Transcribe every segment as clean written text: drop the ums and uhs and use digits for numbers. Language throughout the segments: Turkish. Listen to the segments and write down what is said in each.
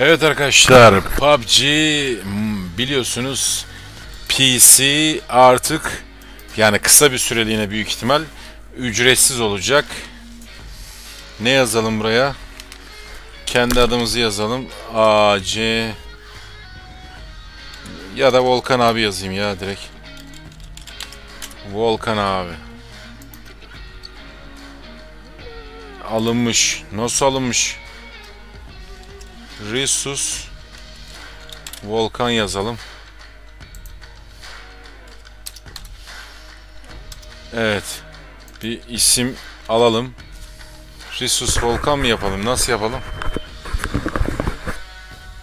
Evet arkadaşlar, PUBG biliyorsunuz PC artık, yani kısa bir süreliğine büyük ihtimal ücretsiz olacak. Ne yazalım buraya? Kendi adımızı yazalım. AC ya da Volkan abi yazayım ya direkt. Volkan abi. Alınmış. Nasıl alınmış? Risus Volkan yazalım. Evet. Bir isim alalım. Risus Volkan mı yapalım? Nasıl yapalım?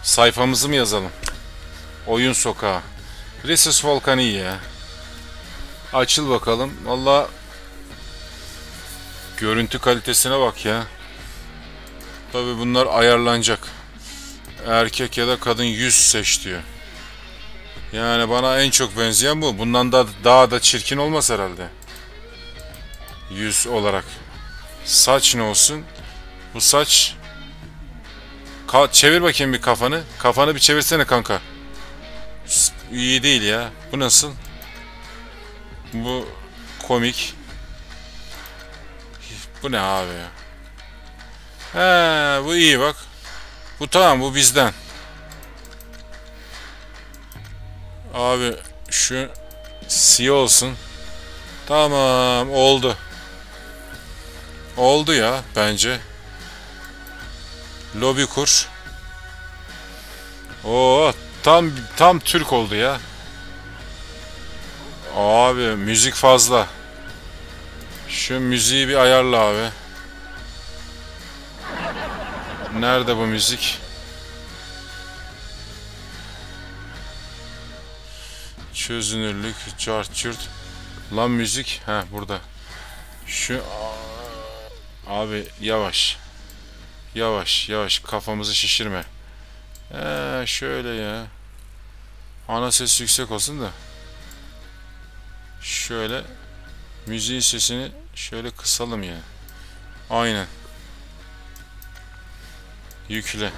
Sayfamızı mı yazalım? Oyun sokağı. Risus Volkan iyi ya. Açıl bakalım. Vallahi görüntü kalitesine bak ya. Tabii bunlar ayarlanacak. Erkek ya da kadın 100 seç diyor. Yani bana en çok benzeyen bu. Bundan da daha da çirkin olmaz herhalde. 100 olarak. Saç ne olsun? Bu saç... Çevir bakayım bir kafanı. Kafanı bir çevirsene kanka. İyi değil ya. Bu nasıl? Bu komik. Bu ne abi ya? He, bu iyi bak. Bu tamam, bu bizden. Abi şu siyah olsun. Tamam, oldu. Oldu ya bence. Lobi kur. Oo, tam Türk oldu ya. Abi müzik fazla. Şu müziği bir ayarla abi. Nerede bu müzik? Çözünürlük, çart çürt. Lan müzik, ha burada. Şu abi yavaş. Yavaş yavaş, kafamızı şişirme. Şöyle ya. Ana ses yüksek olsun da. Şöyle müziğin sesini şöyle kısalım ya. Aynen. Yükle.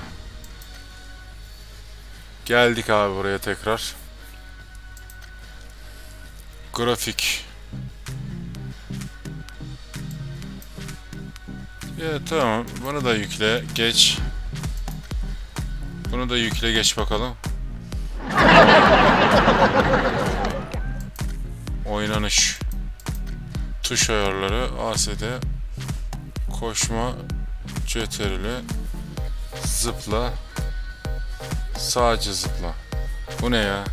Geldik abi buraya tekrar. Grafik. Ya tamam, bunu da yükle geç. Bunu da yükle geç bakalım. Oynanış. Tuş ayarları, ASD, koşma, CTRL'i, zıpla, sadece zıpla. Bu ne ya?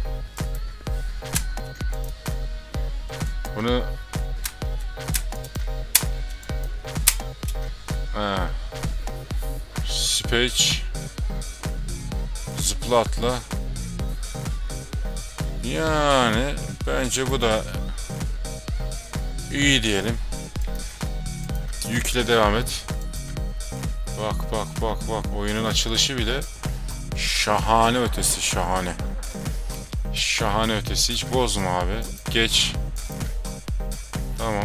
Bunu... Space, zıpla atla. Yani bence bu da iyi diyelim. Yükle devam et. Bak bak bak bak, oyunun açılışı bile şahane ötesi, şahane. Şahane ötesi, hiç bozma abi. Geç. Tamam.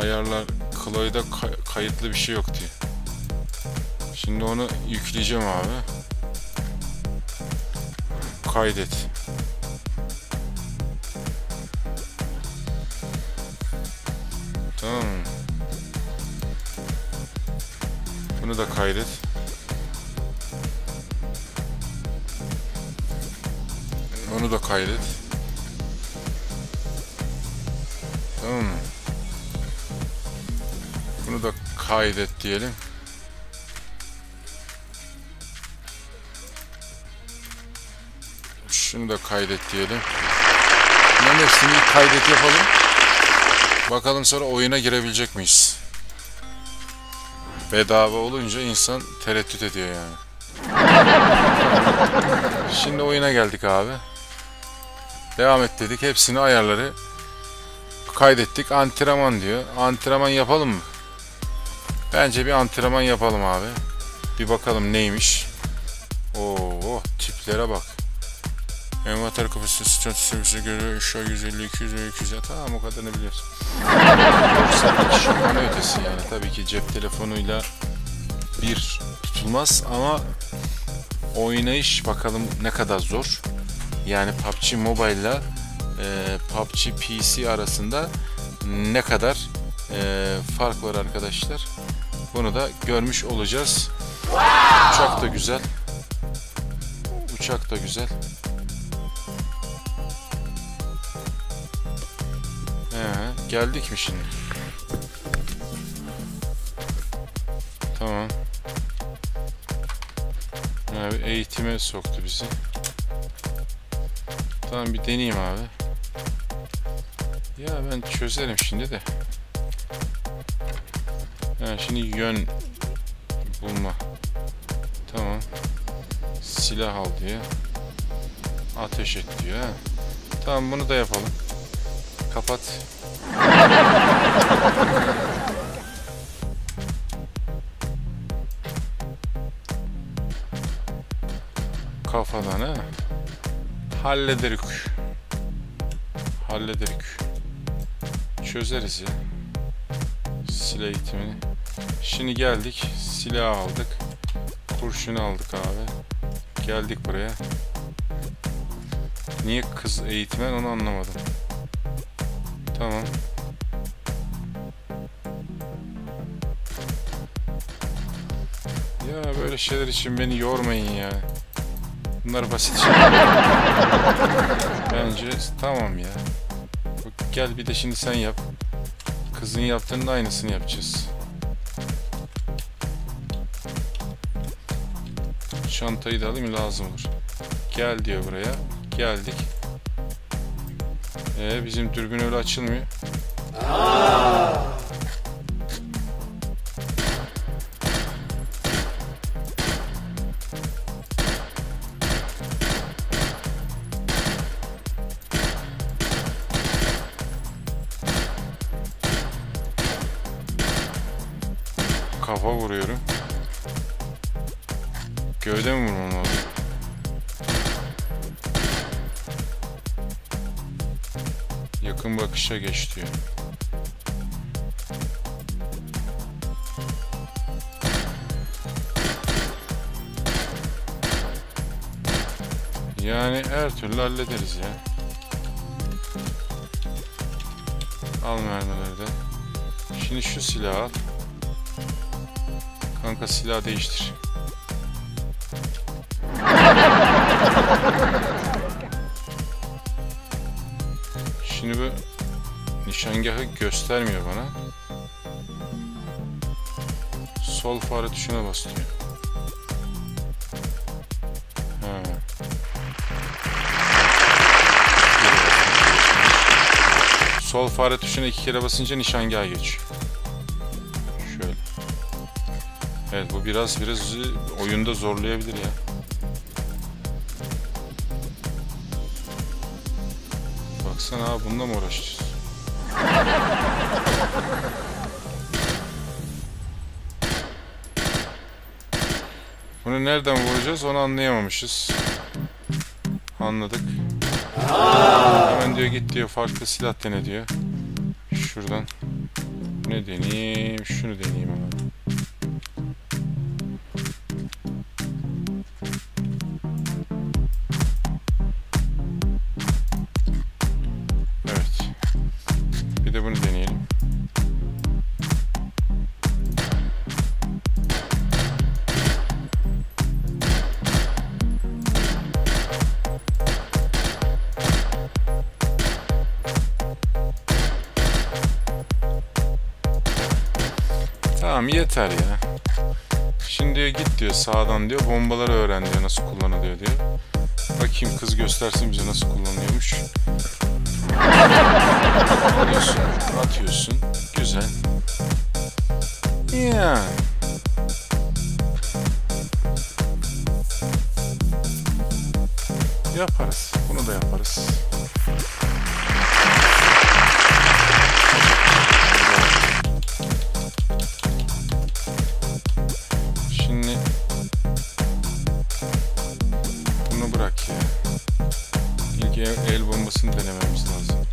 Ayarlar, Chloe'da kayıtlı bir şey yok diye. Şimdi onu yükleyeceğim abi. Kaydet. Tamam. Bunu da kaydet. Onu da kaydet. Tamam. Bunu da kaydet diyelim. Şunu da kaydet diyelim. Bunların hepsini kaydet yapalım. Bakalım sonra oyuna girebilecek miyiz? Bedava olunca insan tereddüt ediyor yani. Şimdi oyuna geldik abi. Devam et dedik. Hepsini, ayarları kaydettik. Antrenman diyor. Antrenman yapalım mı? Bence bir antrenman yapalım abi. Bir bakalım neymiş. Oo, tiplere bak. Envater kapasitesi, statüsü göre 150-200-200, tamam o kadarını biliyorsun. Şahane ötesi yani. Tabii ki cep telefonuyla bir tutulmaz ama oynayış bakalım ne kadar zor. Yani PUBG Mobile ile PUBG PC arasında ne kadar fark var arkadaşlar. Bunu da görmüş olacağız. Uçak da güzel. Uçak da güzel. Geldik mi şimdi? Tamam. Abi eğitime soktu bizi. Tamam, bir deneyeyim abi. Ya ben çözerim şimdi de. Yani şimdi yön bulma. Tamam. Silah al diyor. Ateş et diyor. He. Tamam, bunu da yapalım. Kapat. Kafadan ha. Hallederik. Hallederik. Çözeriz ya. Silah eğitimini. Şimdi geldik. Silah aldık. Kurşunu aldık abi. Geldik buraya. Niye kız eğitmen, onu anlamadım. Tamam. Ya böyle şeyler için beni yormayın ya. Bunlar basit şeyler. Bence tamam ya. Gel bir de şimdi sen yap. Kızın yaptığının aynısını yapacağız. Çantayı da alayım, lazım olur. Gel diyor buraya. Geldik. Bizim dürbün öyle açılmıyor. Kafa vuruyorum. Gövde mi vurmam lazım? Yakın bakışa geç diyor. Yani her türlü hallederiz ya. Al mermileri de. Şimdi şu silahı al. Kanka silah değiştir. Şimdi bu nişangahı göstermiyor bana. Sol fare tuşuna basıyor. Ha. Sol fare tuşuna 2 kere basınca nişangaha geçiyor. Şöyle. Evet, bu biraz oyunda zorlayabilir ya. Sen abi bununla mı uğraşacağız? Bunu nereden vuracağız onu anlayamamışız. Anladık. Hemen diyor git diyor, farklı silah dene diyor. Şuradan. Ne deneyeyim? Şunu deneyeyim ama. Yeter ya. Şimdi diyor git diyor sağdan diyor, bombaları öğren diyor, nasıl kullanılıyor diyor. Bakayım kız göstersin bize nasıl kullanılıyormuş. Atıyorsun, atıyorsun. Güzel. Ya. Yaparız. Bunu da yaparız. Denememiz lazım.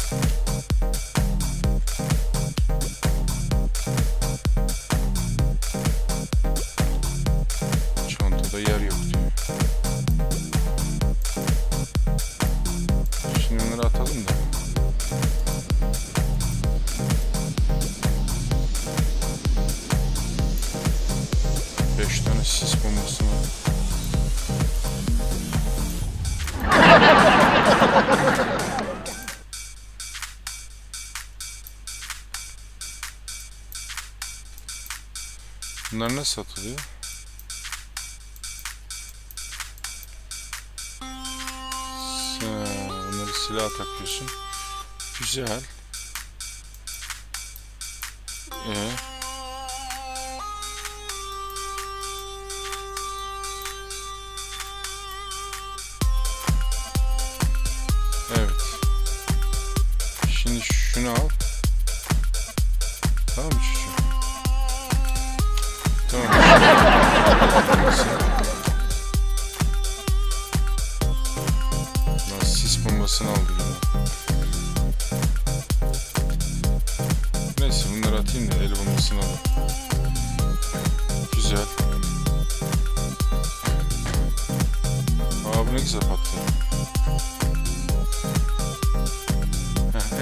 3 tane sis bombası var. Bunlar nasıl satılıyor? Bunları silaha takıyorsun. Güzel. Evet. Şimdi şunu al. Tamam mı şu? Tamam. Lan sis bombasını aldı ya. Neyse bunları atayım da el bombasını alayım. Güzel. Aa bu ne güzel patladı.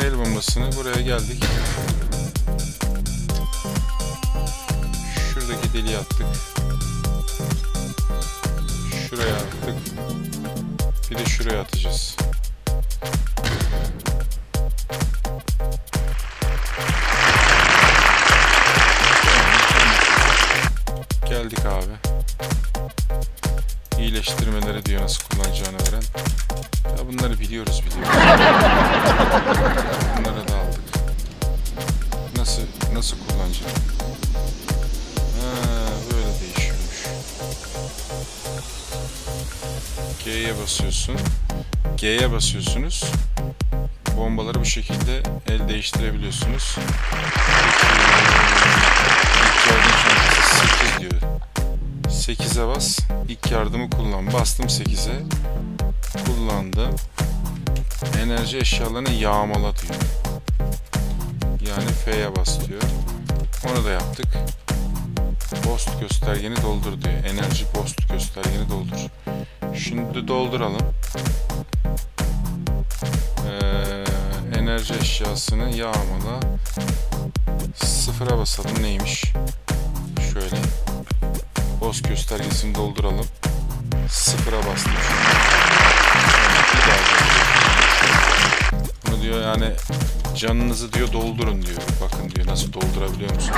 El bombasını buraya geldik. Şuradaki deliği attık. Şuraya attık. Bir de şuraya atacağız. Geldik abi. İyileştirmeleri diyor nasıl kullanacağını öğren. Ya bunları biliyoruz. Bunları da aldık. Nasıl kullanacağım? Böyle değişiyormuş. G'ye basıyorsun. G'ye basıyorsunuz. Bombaları bu şekilde el değiştirebiliyorsunuz. 8 diyor. 8'e bas. İlk yardımı kullan. Bastım 8'e. Kullandım. Enerji eşyalarını yağmala diyor. Yani F'ye bas diyor. Onu da yaptık. Boost göstergeni doldur diyor. Enerji boost göstergeni doldur. Şimdi dolduralım. Enerji eşyasını yağmala. 0'a basalım. Neymiş? Şöyle. Boost göstergesini dolduralım. 0'a bastım. Bunu diyor yani canınızı diyor doldurun diyor. Bakın diyor nasıl doldurabiliyor musunuz?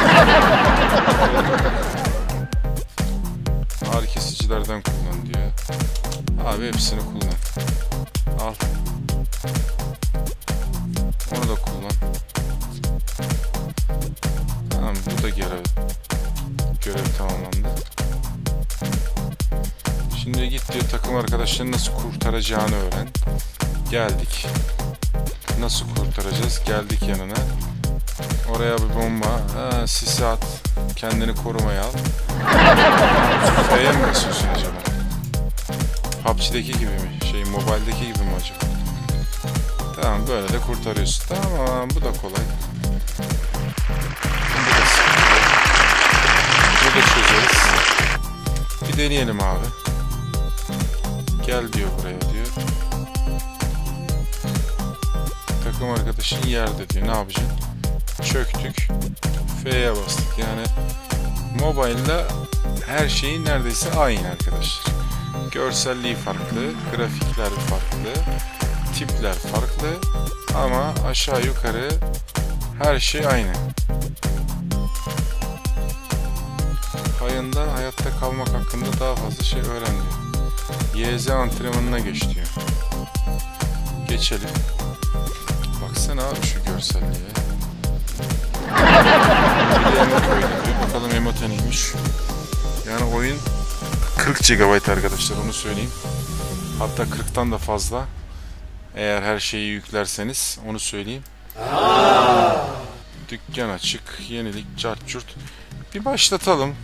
Ağır kesicilerden kullan diyor. Abi hepsini kullan. Al. Onu da kullan. Tamam bu da görev tamamlandı. Şimdi git diyor takım arkadaşlarını nasıl kurtaracağını öğren. Geldik. Nasıl kurtaracağız? Geldik yanına. Oraya bir bomba. Sisi at. Kendini korumaya al. F'ye mi basıyorsun acaba? PUBG'deki gibi mi? Mobildeki gibi mi acaba? Tamam böyle de kurtarıyorsun. Tamam bu da kolay. Bu da çözeriz. Bir deneyelim abi. Gel diyor buraya diyor. Takım arkadaşın yerde diyor. Ne yapacaksın? Çöktük. F'ye bastık. Yani mobilde her şeyi neredeyse aynı arkadaşlar. Görselliği farklı, grafikler farklı, tipler farklı ama aşağı yukarı her şey aynı. Hayında hayatta kalmak hakkında daha fazla şey öğren diyor. YZ antrenmanına geç diyor. Geçelim. Baksana abi şu görselliğe. Bir de emote oyunu. Bakalım emote neymiş. Yani oyun 40 GB arkadaşlar onu söyleyeyim. Hatta 40'tan da fazla. Eğer her şeyi yüklerseniz onu söyleyeyim. Dükkan açık. Yenilik cart curt. Bir başlatalım.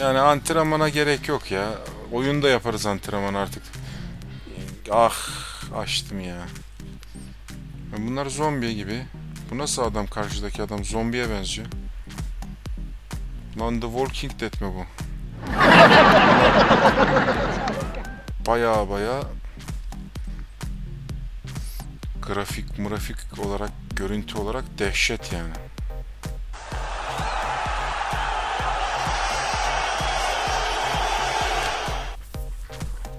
Yani antrenmana gerek yok ya. Oyunda yaparız antrenmanı artık. Ah açtım ya. Bunlar zombi gibi. Bu nasıl adam, karşıdaki adam zombiye benziyor. Lan The Walking Dead mi bu? Baya grafik olarak, görüntü olarak dehşet yani.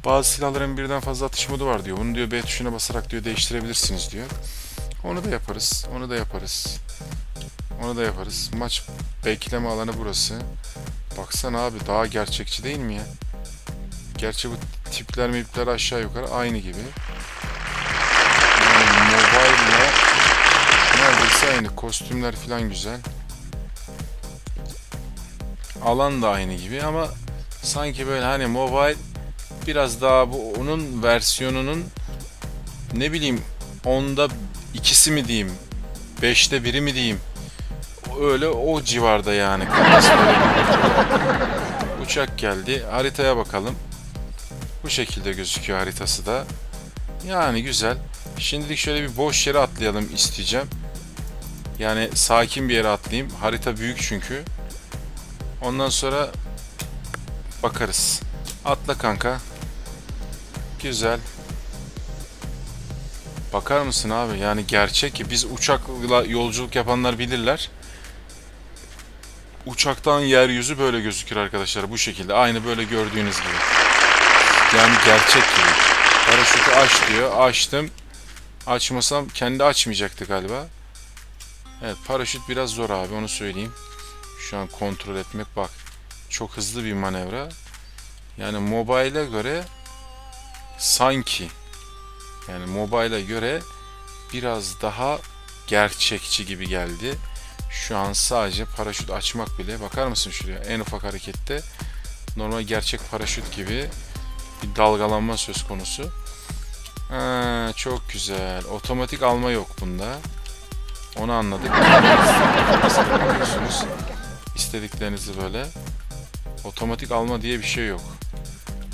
Bazı silahların birden fazla atış modu var diyor. Bunu diyor B tuşuna basarak diyor değiştirebilirsiniz diyor. Onu da yaparız. Onu da yaparız. Onu da yaparız. Maç bekleme alanı burası. Baksana abi, daha gerçekçi değil mi ya? Gerçi bu tipler mipler aşağı yukarı aynı gibi. Yani mobile'la neredeyse aynı. Kostümler falan güzel. Alan da aynı gibi ama sanki böyle hani mobile biraz daha bu onun versiyonunun ne bileyim 10'da 2'si mi diyeyim, 5'te 1'i mi diyeyim, öyle o civarda yani. Uçak geldi, haritaya bakalım. Bu şekilde gözüküyor haritası da. Yani güzel. Şimdilik şöyle bir boş yere atlayalım isteyeceğim. Yani sakin bir yere atlayayım. Harita büyük çünkü. Ondan sonra bakarız. Atla kanka. Güzel. Bakar mısın abi? Yani gerçek ki biz uçakla yolculuk yapanlar bilirler. Uçaktan yeryüzü böyle gözükür arkadaşlar. Bu şekilde. Aynı böyle gördüğünüz gibi. Yani gerçek gibi. Paraşütü aç diyor. Açtım. Açmasam kendi açmayacaktı galiba. Evet, paraşüt biraz zor abi, onu söyleyeyim. Şu an kontrol etmek, bak. Çok hızlı bir manevra. Yani mobile'a göre sanki, yani mobile'a göre biraz daha gerçekçi gibi geldi. Şu an sadece paraşüt açmak bile, bakar mısın şuraya, en ufak harekette normal gerçek paraşüt gibi bir dalgalanma söz konusu. Ha, çok güzel. Otomatik alma yok bunda. Onu anladık. İstediklerinizi böyle. Otomatik alma diye bir şey yok.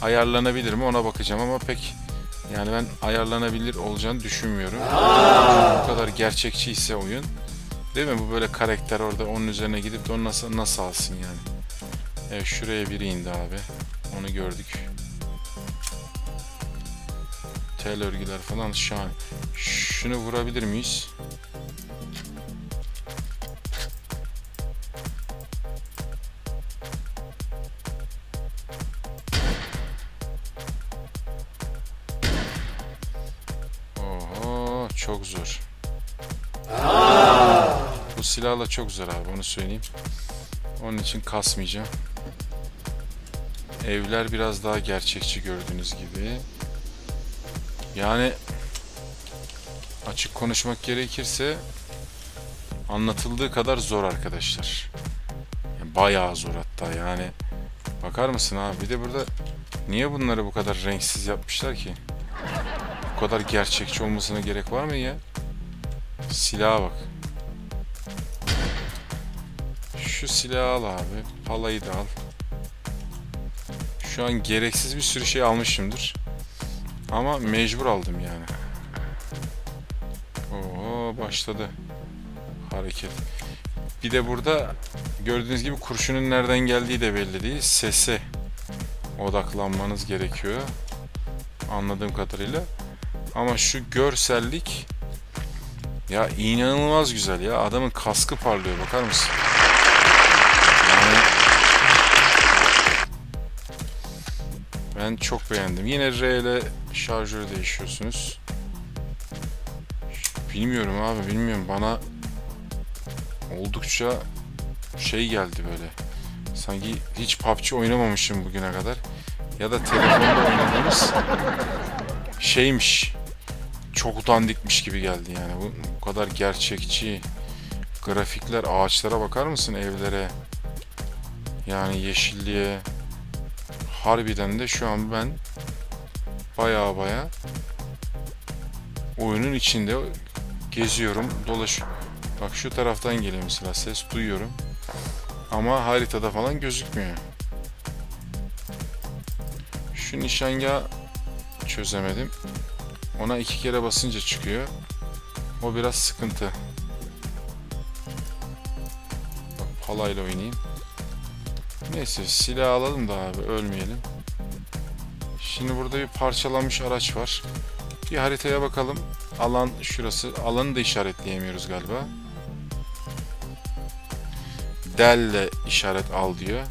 Ayarlanabilir mi ona bakacağım ama pek, yani ben ayarlanabilir olacağını düşünmüyorum. Bu kadar gerçekçi ise oyun, değil mi? Bu böyle karakter orada, onun üzerine gidip de onu nasıl alsın yani. Evet, şuraya biri indi abi. Onu gördük. Tel örgüler falan şahane. Şunu vurabilir miyiz? Çok zor. Bu silahla çok zor abi, onu söyleyeyim. Onun için kasmayacağım. Evler biraz daha gerçekçi gördüğünüz gibi. Yani açık konuşmak gerekirse anlatıldığı kadar zor arkadaşlar. Yani bayağı zor hatta yani. Bakar mısın abi? Bir de burada niye bunları bu kadar renksiz yapmışlar ki? Bu kadar gerçekçi olmasına gerek var mı ya? Silaha bak. Şu silahı al abi. Palayı da al. Şu an gereksiz bir sürü şey almışımdır. Ama mecbur aldım yani. Oo, başladı. Hareket. Bir de burada gördüğünüz gibi kurşunun nereden geldiği de belli değil. Sese odaklanmanız gerekiyor. Anladığım kadarıyla. Ama şu görsellik ya inanılmaz güzel ya. Adamın kaskı parlıyor, bakar mısın? Yani ben çok beğendim. Yine R ile şarjörü değişiyorsunuz. Bilmiyorum abi, bilmiyorum. Bana oldukça şey geldi böyle. Sanki hiç PUBG oynamamışım bugüne kadar. Ya da telefonda oynadığımız şeymiş. Çok dandikmiş gibi geldi yani. Bu kadar gerçekçi grafikler, ağaçlara bakar mısın, evlere, yani yeşilliğe. Harbiden de şu an ben baya oyunun içinde geziyorum, dolaşıyorum. Bak şu taraftan geliyor mesela, ses duyuyorum ama haritada falan gözükmüyor. Şu nişangahı çözemedim. Ona 2 kere basınca çıkıyor. O biraz sıkıntı. Bak, palayla oynayayım. Neyse, silah alalım da abi, ölmeyelim. Şimdi burada bir parçalanmış araç var. Bir haritaya bakalım. Alan şurası. Alanı da işaretleyemiyoruz galiba. Delle işaret al diyor.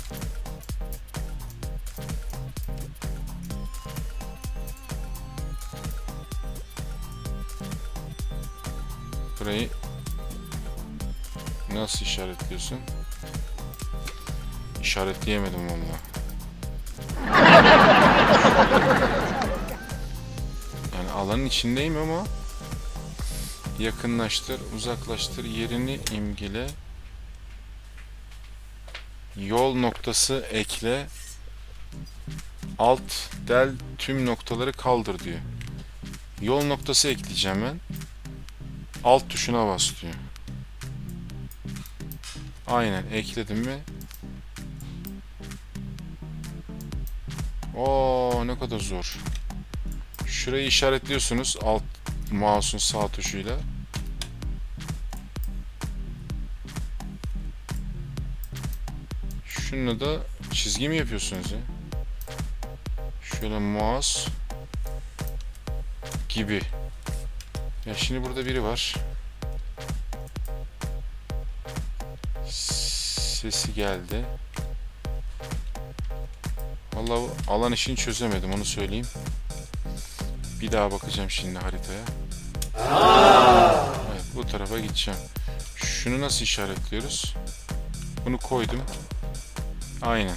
Şurayı nasıl işaretliyorsun? İşaretleyemedim valla. Yani alanın içindeyim ama yakınlaştır, uzaklaştır, yerini imgile, yol noktası ekle, alt del tüm noktaları kaldır diyor. Yol noktası ekleyeceğim ben. Alt tuşuna bas diyor. Aynen ekledim mi? Oo ne kadar zor. Şurayı işaretliyorsunuz alt mouse'un sağ tuşuyla. Şununla da çizgi mi yapıyorsunuz ya? Şöyle mouse gibi. Ya şimdi burada biri var. Sesi geldi. Vallahi alan işini çözemedim, onu söyleyeyim. Bir daha bakacağım şimdi haritaya. Evet, bu tarafa gideceğim. Şunu nasıl işaretliyoruz? Bunu koydum. Aynen.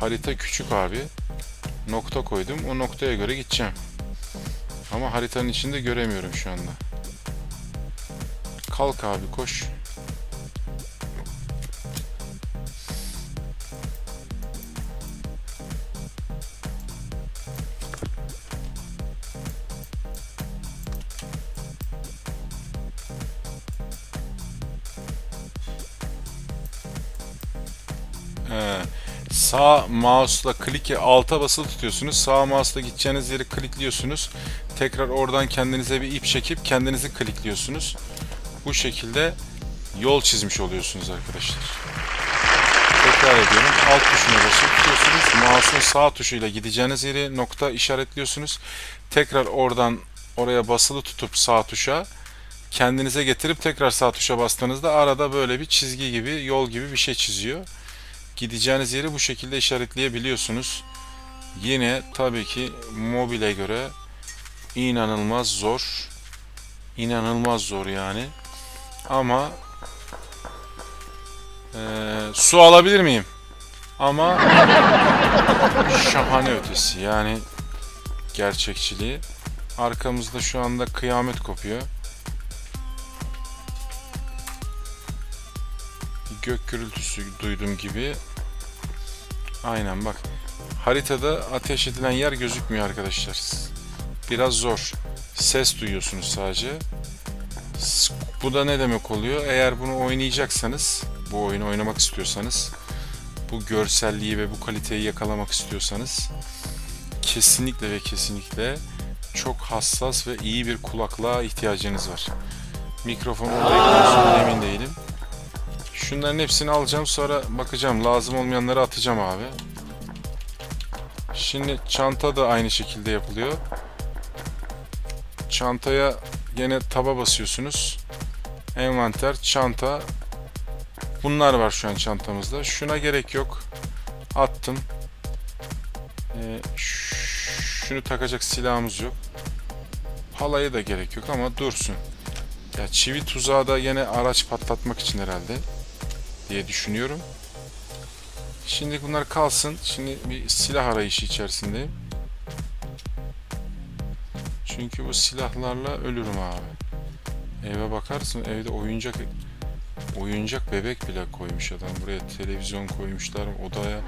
Harita küçük abi. Nokta koydum. O noktaya göre gideceğim. Ama haritanın içinde göremiyorum şu anda. Kalk abi, koş. Sağ mouse'la kliki alta basılı tutuyorsunuz. Sağ mouse'la gideceğiniz yeri klikliyorsunuz. Tekrar oradan kendinize bir ip çekip kendinizi klikliyorsunuz. Bu şekilde yol çizmiş oluyorsunuz arkadaşlar. Tekrar ediyorum. Alt tuşuna basılı tutuyorsunuz. Mouse'un sağ tuşuyla gideceğiniz yeri nokta işaretliyorsunuz. Tekrar oradan oraya basılı tutup sağ tuşa kendinize getirip tekrar sağ tuşa bastığınızda arada böyle bir çizgi gibi, yol gibi bir şey çiziyor. Gideceğiniz yeri bu şekilde işaretleyebiliyorsunuz. Yine tabii ki mobile göre inanılmaz zor. İnanılmaz zor yani. Ama su alabilir miyim? Ama şahane ötesi yani gerçekçiliği. Arkamızda şu anda kıyamet kopuyor. Gök gürültüsü duyduğum gibi. Aynen bak. Haritada ateş edilen yer gözükmüyor arkadaşlar. Biraz zor. Ses duyuyorsunuz sadece. Bu da ne demek oluyor? Eğer bunu oynayacaksanız, bu oyunu oynamak istiyorsanız, bu görselliği ve bu kaliteyi yakalamak istiyorsanız kesinlikle ve kesinlikle çok hassas ve iyi bir kulaklığa ihtiyacınız var. Mikrofonu olayı emin değilim. Şunların hepsini alacağım, sonra bakacağım, lazım olmayanları atacağım abi. Şimdi çanta da aynı şekilde yapılıyor. Çantaya gene taba basıyorsunuz. Envanter, çanta. Bunlar var şu an çantamızda. Şuna gerek yok. Attım. Şunu takacak silahımız yok. Palaya da gerek yok ama dursun. Ya çivi tuzağı da gene araç patlatmak için herhalde diye düşünüyorum. Şimdi bunlar kalsın. Şimdi bir silah arayışı içerisindeyim. Çünkü bu silahlarla ölürüm abi. Eve bakarsın, evde oyuncak bebek bile koymuş adam. Buraya televizyon koymuşlar, odaya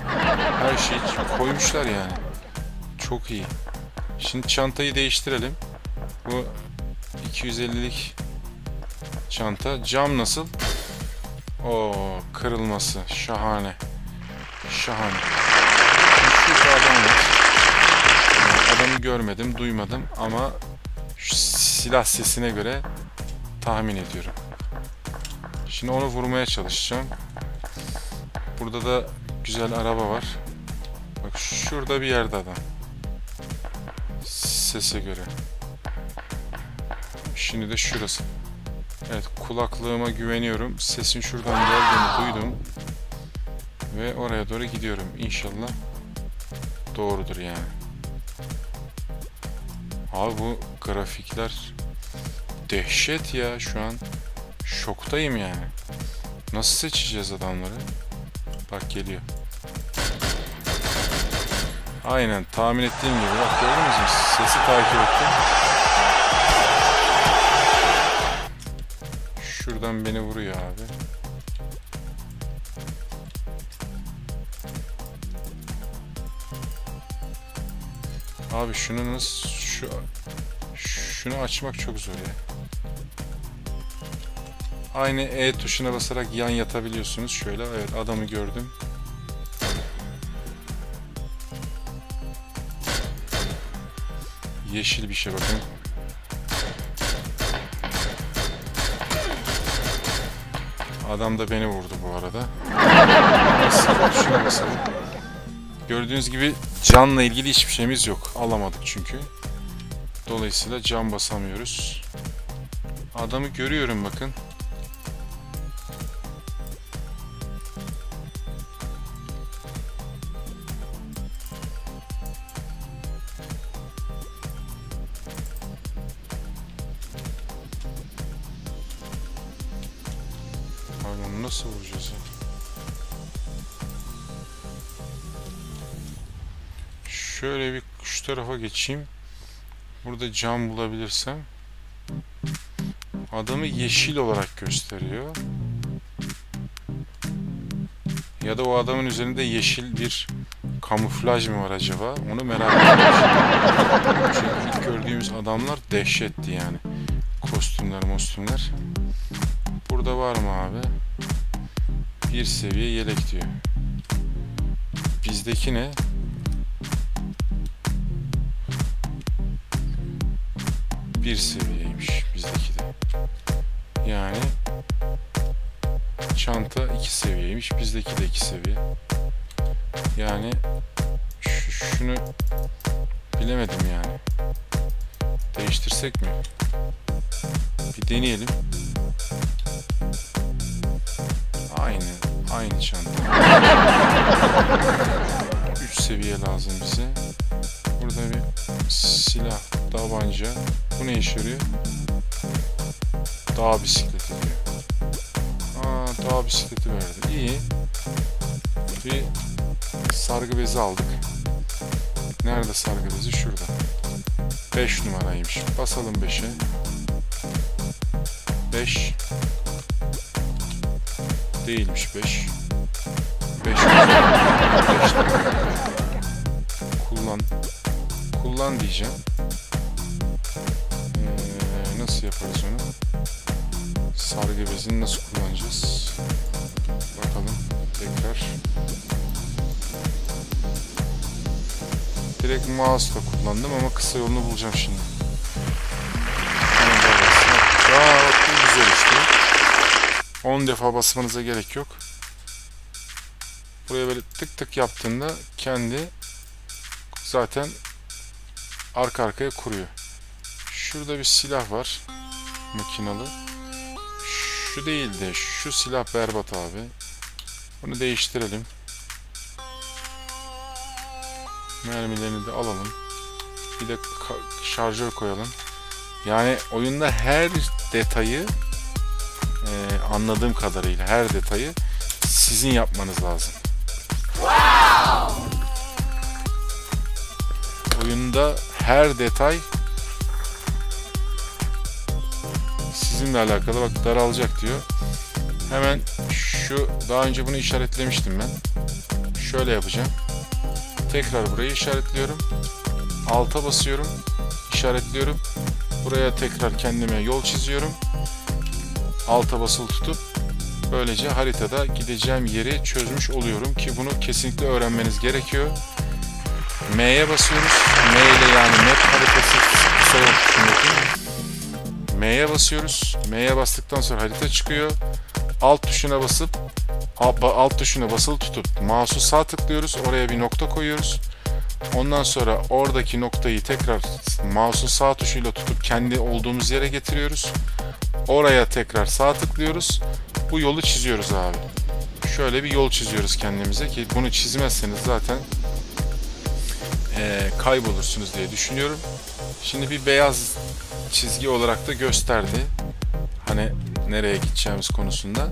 her şeyi koymuşlar yani. Çok iyi. Şimdi çantayı değiştirelim. Bu 250'lik çanta. Cam nasıl? Oo, kırılması şahane. Şahane. Şu adam var. Adamı görmedim, duymadım ama şu silah sesine göre tahmin ediyorum. Şimdi onu vurmaya çalışacağım. Burada da güzel araba var. Bak şurada bir yerde adam. Sese göre. Şimdi de şurası. Evet, kulaklığıma güveniyorum. Sesin şuradan geldiğini duydum. Ve oraya doğru gidiyorum. İnşallah doğrudur yani. Abi bu grafikler dehşet ya, şu an şoktayım yani. Nasıl seçeceğiz adamları? Bak geliyor. Aynen tahmin ettiğim gibi. Bak gördünüz mü? Sesi takip ettim. Şuradan beni vuruyor abi. Abi şunu nasıl... Şunu açmak çok zor ya. Aynı E tuşuna basarak yan yatabiliyorsunuz. Şöyle, evet adamı gördüm. Yeşil bir şey bakın. Adam da beni vurdu bu arada. Şuna basarak. Gördüğünüz gibi canla ilgili hiçbir şeyimiz yok. Alamadık çünkü. Dolayısıyla can basamıyoruz. Adamı görüyorum bakın. Abi onu nasıl vuracağız ya? Şöyle bir şu tarafa geçeyim. Burada cam bulabilirsem. Adamı yeşil olarak gösteriyor. Ya da o adamın üzerinde yeşil bir kamuflaj mı var acaba? Onu merak ediyorum. Çünkü ilk gördüğümüz adamlar dehşetti yani. Kostümler, mostümler. Burada var mı abi? Bir seviye yelek diyor. Bizdeki ne? Bir seviyeymiş bizdeki de. Yani çanta 2 seviyeymiş. Bizdeki de 2 seviye. Yani şunu bilemedim yani. Değiştirsek mi? Bir deneyelim. Aynı çanta. 3 seviye lazım bize. Burada bir silah, tabanca. Bu ne işe yarıyor? Dağ bisikleti diyor. Aa, dağ bisikleti verdi. İyi. Bir sargı bezi aldık. Nerede sargı bezi? Şurada. 5 numaraymış. Basalım 5'e. 5. Değilmiş 5. 5. Kullan diyeceğim. Nasıl yaparız onu? Sargı bezini nasıl kullanacağız? Bakalım. Tekrar. Direkt mouse'la kullandım ama kısa yolunu bulacağım şimdi. Daha güzel işte. 10 defa basmanıza gerek yok. Buraya böyle tık tık yaptığında kendi zaten arka arkaya kuruyor. Şurada bir silah var. Makinalı. Şu değil de şu silah berbat abi. Bunu değiştirelim. Mermilerini de alalım. Bir de şarjör koyalım. Yani oyunda her detayı anladığım kadarıyla her detayı sizin yapmanız lazım. Wow! Oyunda her detay sizinle alakalı. Bak daralacak diyor. Hemen şu, daha önce bunu işaretlemiştim ben. Şöyle yapacağım. Tekrar burayı işaretliyorum. Alta basıyorum. İşaretliyorum. Buraya tekrar kendime yol çiziyorum. Alta basılı tutup böylece haritada gideceğim yeri çözmüş oluyorum ki bunu kesinlikle öğrenmeniz gerekiyor. M'ye basıyoruz. M ile yani map haritası kısa yol tuşundaki. M'ye basıyoruz. M'ye bastıktan sonra harita çıkıyor. Alt tuşuna basılı tutup mouse'u sağ tıklıyoruz. Oraya bir nokta koyuyoruz. Ondan sonra oradaki noktayı tekrar mouse'un sağ tuşuyla tutup kendi olduğumuz yere getiriyoruz. Oraya tekrar sağ tıklıyoruz. Bu yolu çiziyoruz abi. Şöyle bir yol çiziyoruz kendimize ki bunu çizmezseniz zaten kaybolursunuz diye düşünüyorum. Şimdi bir beyaz çizgi olarak da gösterdi. Hani nereye gideceğimiz konusunda.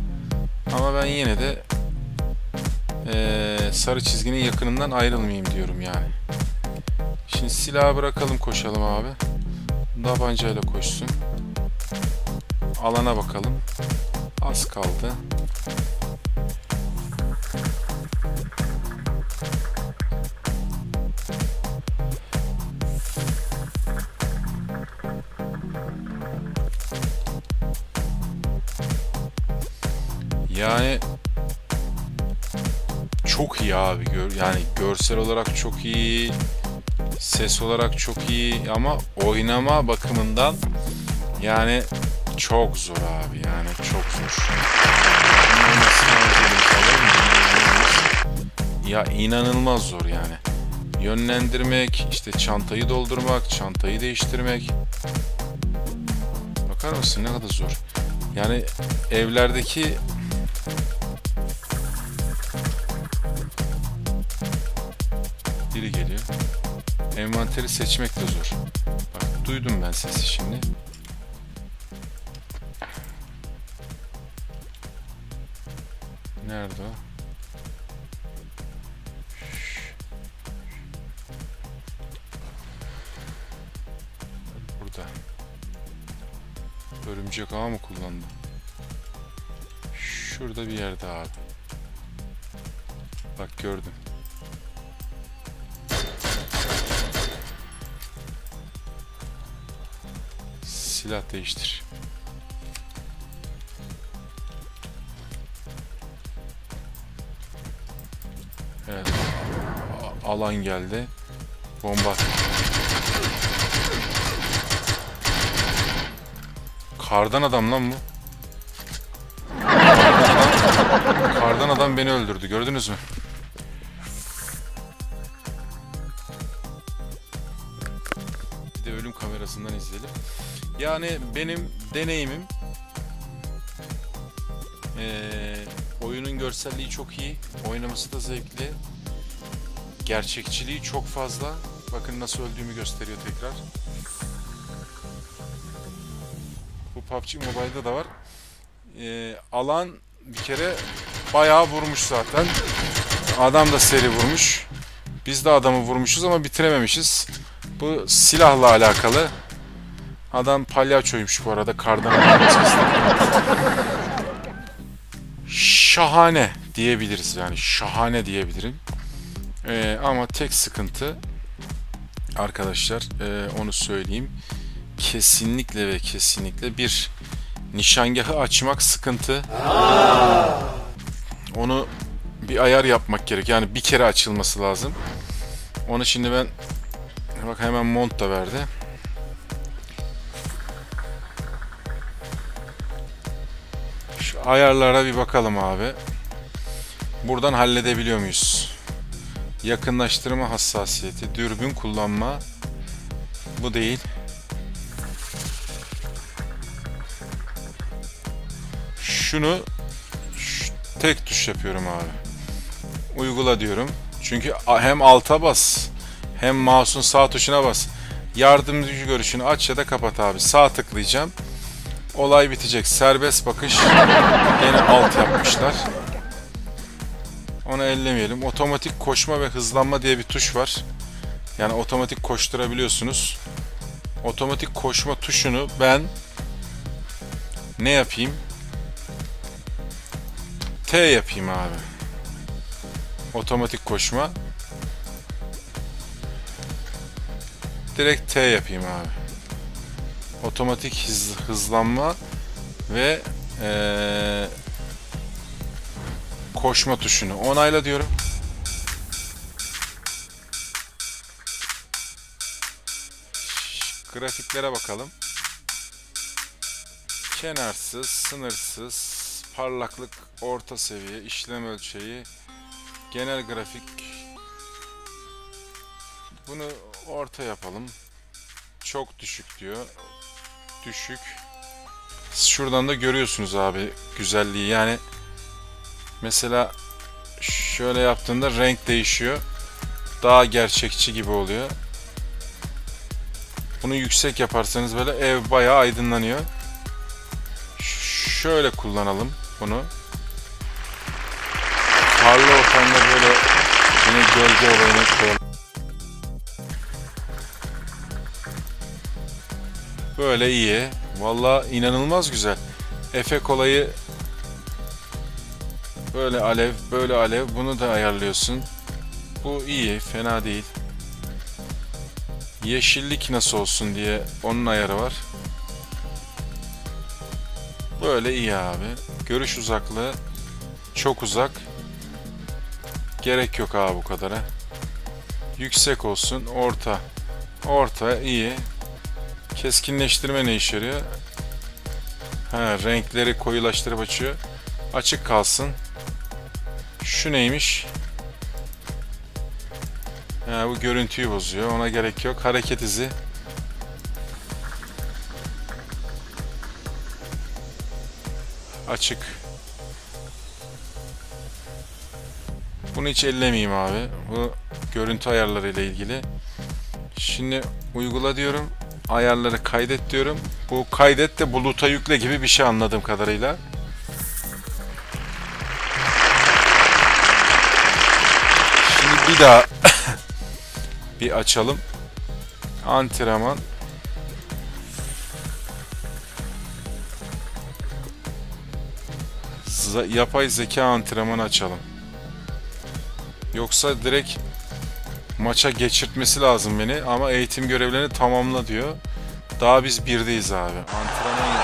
Ama ben yine de sarı çizginin yakınından ayrılmayayım diyorum yani. Şimdi silahı bırakalım, koşalım abi. Tabancayla koşsun. Alana bakalım. Az kaldı. Yani çok iyi abi, yani görsel olarak çok iyi, ses olarak çok iyi ama oynama bakımından yani çok zor abi, yani çok zor. Ya inanılmaz zor yani. Yönlendirmek, işte çantayı doldurmak, çantayı değiştirmek. Bakar mısın ne kadar zor? Yani evlerdeki biri geliyor. Envanteri seçmek de zor. Bak duydum ben sesi şimdi. Nerede o? Burada. Örümcek ağı mı kullandı? Şurada bir yerde abi. Bak gördüm. Silah değiştir. Evet. Alan geldi. Bomba. Kardan adam lan bu. Kardan adam beni öldürdü. Gördünüz mü? Bir de ölüm kamerasından izleyelim. Yani benim deneyimim oyunun görselliği çok iyi, oynaması da zevkli, gerçekçiliği çok fazla. Bakın nasıl öldüğümü gösteriyor tekrar. Bu PUBG Mobile'da da var. Alan bir kere bayağı vurmuş zaten. Adam da seri vurmuş. Biz de adamı vurmuşuz ama bitirememişiz. Bu silahla alakalı. Adam palyaçoymuş bu arada, kardan. Şahane diyebiliriz yani, şahane diyebilirim. Ama tek sıkıntı arkadaşlar, onu söyleyeyim, kesinlikle ve kesinlikle bir nişangahı açmak sıkıntı. Onu bir ayar yapmak gerek yani, bir kere açılması lazım. Onu şimdi ben bak hemen mont da verdi. Ayarlara bir bakalım abi. Buradan halledebiliyor muyuz? Yakınlaştırma hassasiyeti, dürbün kullanma. Bu değil. Şunu tek tuş yapıyorum abi. Uygula diyorum. Çünkü hem alta bas, hem mouse'un sağ tuşuna bas. Yardımcı görüşünü aç ya da kapat abi. Sağ tıklayacağım. Olay bitecek. Serbest bakış. Yine alt yapmışlar. Onu ellemeyelim. Otomatik koşma ve hızlanma diye bir tuş var. Yani otomatik koşturabiliyorsunuz. Otomatik koşma tuşunu ben ne yapayım? T yapayım abi. Otomatik koşma. Direkt T yapayım abi. Otomatik hızlanma ve koşma tuşunu onayla diyorum. Grafiklere bakalım. Kenarsız, sınırsız, parlaklık orta seviye, işlem ölçeği, genel grafik. Bunu orta yapalım. Çok düşük diyor. Düşük. Şuradan da görüyorsunuz abi güzelliği. Yani mesela şöyle yaptığında renk değişiyor. Daha gerçekçi gibi oluyor. Bunu yüksek yaparsanız böyle ev bayağı aydınlanıyor. Şöyle kullanalım bunu. Karlı ortamda böyle yine gölge olayını koyalım. Böyle iyi. Vallahi inanılmaz güzel. Efe kolayı böyle alev, böyle alev. Bunu da ayarlıyorsun. Bu iyi, fena değil. Yeşillik nasıl olsun diye onun ayarı var. Böyle iyi abi. Görüş uzaklığı çok uzak. Gerek yok abi bu kadara. Yüksek olsun, orta. Orta iyi. Keskinleştirme ne işe yarıyor? Ha, renkleri koyulaştırıp açıyor. Açık kalsın. Şu neymiş? Ha, bu görüntüyü bozuyor. Ona gerek yok. Hareket izi. Açık. Bunu hiç ellemeyeyim abi. Bu görüntü ayarları ile ilgili. Şimdi uygula diyorum. Ayarları kaydet diyorum. Bu kaydet de buluta yükle gibi bir şey anladığım kadarıyla. Şimdi bir daha bir açalım. Antrenman. Yapay zeka antrenmanı açalım. Yoksa direkt maça geçirtmesi lazım beni, ama eğitim görevlerini tamamla diyor. Daha biz birdeyiz abi. Antrenman.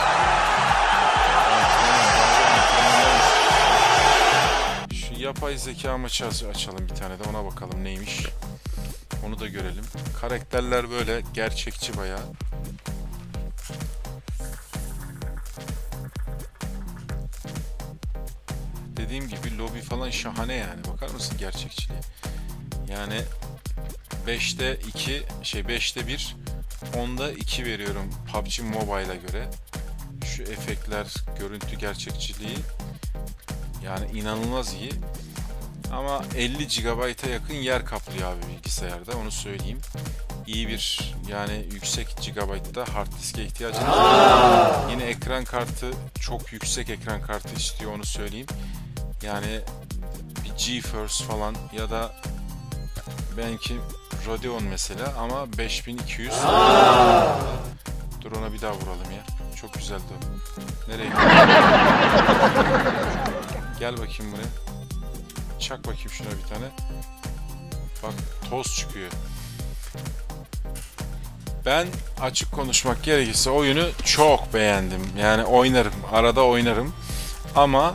Şu yapay zeka maçı açalım bir tane de, ona bakalım neymiş. Onu da görelim. Karakterler böyle gerçekçi bayağı. Dediğim gibi lobi falan şahane yani. Bakar mısın gerçekçiliğe? Yani 5'te 2, 5'te 1, 10'da 2 veriyorum PUBG Mobile'a göre. Şu efektler, görüntü gerçekçiliği yani inanılmaz iyi. Ama 50 GB'a yakın yer kaplıyor abi bilgisayarda, onu söyleyeyim. İyi bir, yani yüksek GB'da hard diske ihtiyacınız var. Yine ekran kartı, çok yüksek ekran kartı istiyor, onu söyleyeyim. Yani bir GeForce falan ya da belki Radeon mesela, ama 5200. Dur ona bir daha vuralım ya. Çok güzeldi o. Nereye? Gel bakayım buraya. Çak bakayım şuna bir tane. Bak toz çıkıyor. Ben açık konuşmak gerekirse oyunu çok beğendim. Yani oynarım. Arada oynarım. Ama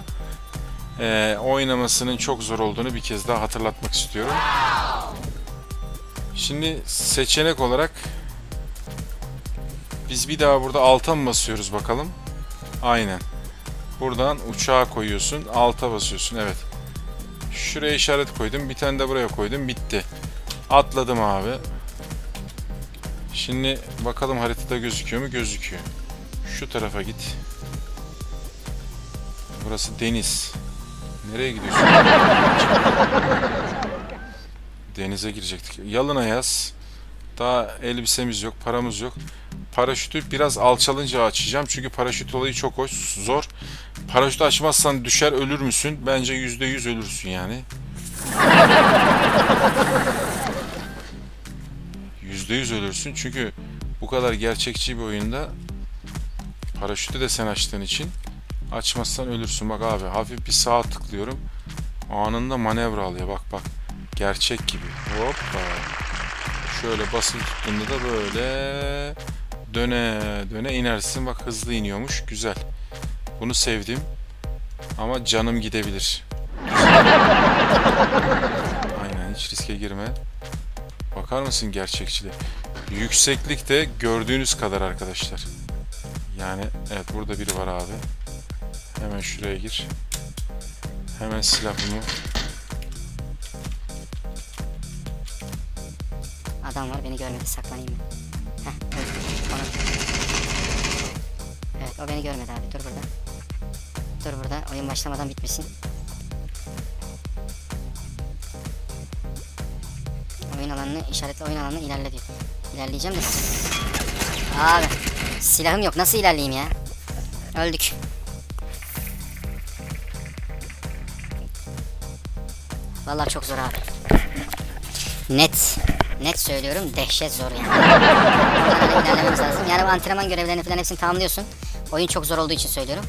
oynamasının çok zor olduğunu bir kez daha hatırlatmak istiyorum. Şimdi seçenek olarak biz bir daha burada alta mı basıyoruz bakalım? Aynen. Buradan uçağa koyuyorsun. Alta basıyorsun. Evet. Şuraya işaret koydum. Bir tane de buraya koydum. Bitti. Atladım abi. Şimdi bakalım haritada gözüküyor mu? Gözüküyor. Şu tarafa git. Burası deniz. Nereye gidiyorsun? Denize girecektik. Yalınayaz. Daha elbisemiz yok, paramız yok. Paraşütü biraz alçalınca açacağım. Çünkü paraşüt olayı çok hoş, zor. Paraşütü açmazsan düşer ölür müsün? Bence %100 ölürsün yani. %100 ölürsün çünkü bu kadar gerçekçi bir oyunda paraşütü de sen açtığın için açmazsan ölürsün. Bak abi, hafif bir sağa tıklıyorum. Anında manevra alıyor. Bak bak. Gerçek gibi. Hoppa. Şöyle basılı tuttuğunda da böyle döne döne inersin. Bak hızlı iniyormuş. Güzel. Bunu sevdim. Ama canım gidebilir. Aynen, hiç riske girme. Bakar mısın gerçekçiliğe? Yükseklik de gördüğünüz kadar arkadaşlar. Yani evet, burada biri var abi. Hemen şuraya gir. Hemen silahımı. Adam var, beni görmedi, saklanayım mı? Heh, onu... Evet, o beni görmedi abi, dur burada. Dur burada, oyun başlamadan bitmesin. Oyun alanını, işaretli oyun alanını ilerle diyor. İlerleyeceğim de... Abi silahım yok, nasıl ilerleyeyim ya? Öldük. Vallahi çok zor abi. Net söylüyorum, dehşet zor yani. İlerlememiz lazım. Yani bu antrenman görevlerini falan hepsini tamamlıyorsun. Oyun çok zor olduğu için söylüyorum.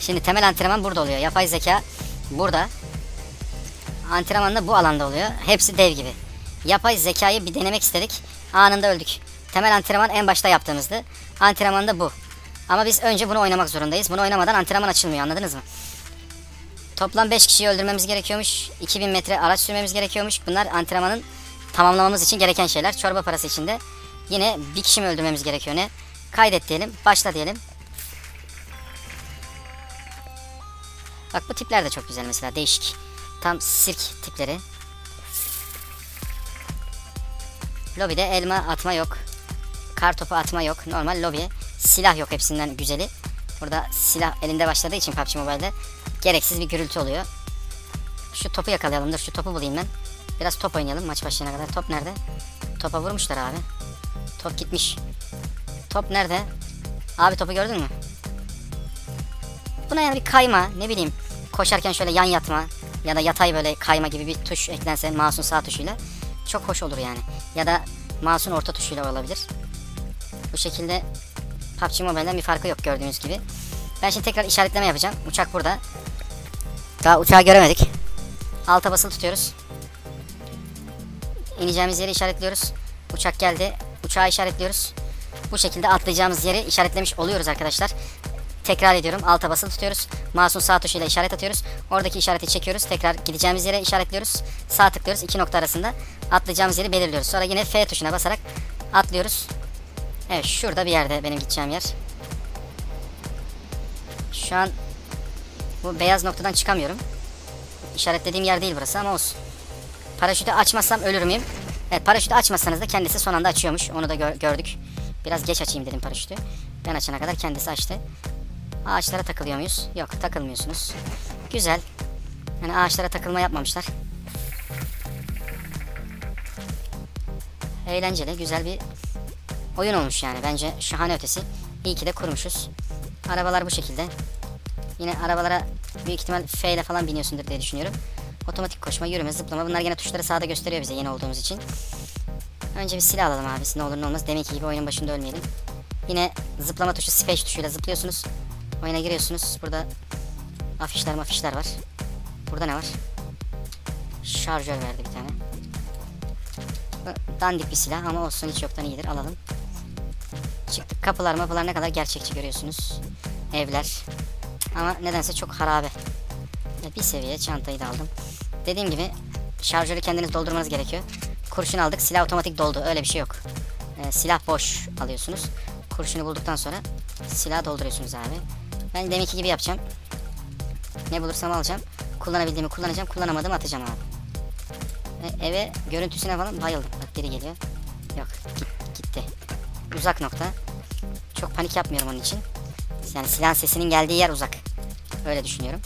Şimdi temel antrenman burada oluyor. Yapay zeka burada. Antrenman da bu alanda oluyor. Hepsi dev gibi. Yapay zekayı bir denemek istedik. Anında öldük. Temel antrenman en başta yaptığımızdı. Antrenman da bu. Ama biz önce bunu oynamak zorundayız. Bunu oynamadan antrenman açılmıyor, anladınız mı? Toplam 5 kişiyi öldürmemiz gerekiyormuş. 2000 metre araç sürmemiz gerekiyormuş. Bunlar antrenmanın tamamlamamız için gereken şeyler. Çorba parası için de yine bir kişi mi öldürmemiz gerekiyor ne? Kaydet diyelim. Başla diyelim. Bak bu tipler de çok güzel mesela, değişik. Tam sirk tipleri. Lobide elma atma yok. Kartopu atma yok. Normal lobi. Silah yok, hepsinden güzeli. Burada silah elinde başladığı için PUBG Mobile'de gereksiz bir gürültü oluyor. Şu topu yakalayalım. Dur şu topu bulayım ben. Biraz top oynayalım maç başlayana kadar. Top nerede? Topa vurmuşlar abi. Top gitmiş. Top nerede? Abi topu gördün mü? Buna yani bir kayma, ne bileyim, koşarken şöyle yan yatma ya da yatay böyle kayma gibi bir tuş eklense mouse'un sağ tuşuyla çok hoş olur yani. Ya da mouse'un orta tuşuyla olabilir. Bu şekilde PUBG Mobile'den bir farkı yok gördüğünüz gibi. Ben şimdi tekrar işaretleme yapacağım. Uçak burada. Daha uçağı göremedik. Alta basılı tutuyoruz. İneceğimiz yeri işaretliyoruz. Uçak geldi. Uçağı işaretliyoruz. Bu şekilde atlayacağımız yeri işaretlemiş oluyoruz arkadaşlar. Tekrar ediyorum. Alta basılı tutuyoruz. Mouse'un sağ tuşuyla işaret atıyoruz. Oradaki işareti çekiyoruz. Tekrar gideceğimiz yere işaretliyoruz. Sağ tıklıyoruz. İki nokta arasında atlayacağımız yeri belirliyoruz. Sonra yine F tuşuna basarak atlıyoruz. Evet, şurada bir yerde benim gideceğim yer. Şu an bu beyaz noktadan çıkamıyorum. İşaretlediğim yer değil burası ama olsun. Paraşütü açmazsam ölür müyüm? Evet, paraşütü açmazsanız da kendisi son anda açıyormuş. Onu da gördük. Biraz geç açayım dedim paraşütü. Ben açana kadar kendisi açtı. Ağaçlara takılıyor muyuz? Yok, takılmıyorsunuz. Güzel. Yani ağaçlara takılma yapmamışlar. Eğlenceli, güzel bir oyun olmuş yani. Bence şahane ötesi. İyi ki de kurmuşuz. Arabalar bu şekilde. Yine arabalara büyük ihtimal F ile falan biniyorsundur diye düşünüyorum. Otomatik koşma, yürüme, zıplama. Bunlar gene tuşları sağda gösteriyor bize yeni olduğumuz için. Önce bir silah alalım abi. Ne olur ne olmaz. Demek ki gibi oyunun başında ölmeyelim. Yine zıplama tuşu, space tuşuyla zıplıyorsunuz. Oyuna giriyorsunuz. Burada afişler mafişler var. Burada ne var? Şarjör verdi bir tane. Dandik bir silah ama olsun, hiç yoktan iyidir, alalım. Çıktık. Kapılar mapılar ne kadar gerçekçi görüyorsunuz. Evler. Ama nedense çok harabe. Bir seviye. Çantayı da aldım. Dediğim gibi şarjörü kendiniz doldurmanız gerekiyor. Kurşun aldık. Silah otomatik doldu. Öyle bir şey yok. Silah boş alıyorsunuz. Kurşunu bulduktan sonra silah dolduruyorsunuz abi. Ben deminki gibi yapacağım. Ne bulursam alacağım. Kullanabildiğimi kullanacağım. Kullanamadığımı atacağım abi. Eve görüntüsüne falan bayıldım. Bak geri geliyor. Yok. Gitti. Uzak nokta. Çok panik yapmıyorum onun için. Yani silah sesinin geldiği yer uzak. Öyle düşünüyorum.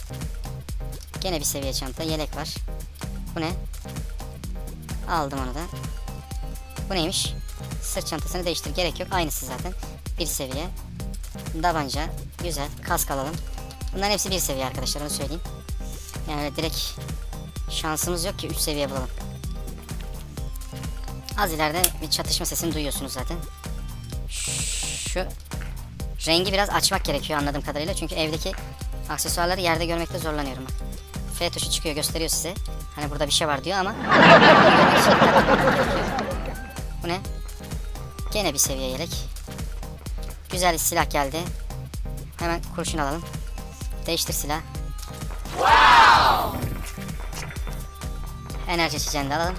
Gene bir seviye çanta. Yelek var. Bu ne? Aldım onu da. Bu neymiş? Sırt çantasını değiştir. Gerek yok. Aynısı zaten. Bir seviye. Tabanca. Güzel. Kask alalım. Bunların hepsi bir seviye arkadaşlar. Onu söyleyeyim. Yani öyle direkt şansımız yok ki 3 seviye bulalım. Az ileride bir çatışma sesini duyuyorsunuz zaten. Şu rengi biraz açmak gerekiyor anladığım kadarıyla. Çünkü evdeki aksesuarları yerde görmekte zorlanıyorum. Bak. F tuşu çıkıyor, gösteriyor size. Hani burada bir şey var diyor ama. Bu ne? Gene bir seviye yelek. Güzel silah geldi. Hemen kurşun alalım. Değiştir silah. Wow! Enerji içeceğini de alalım.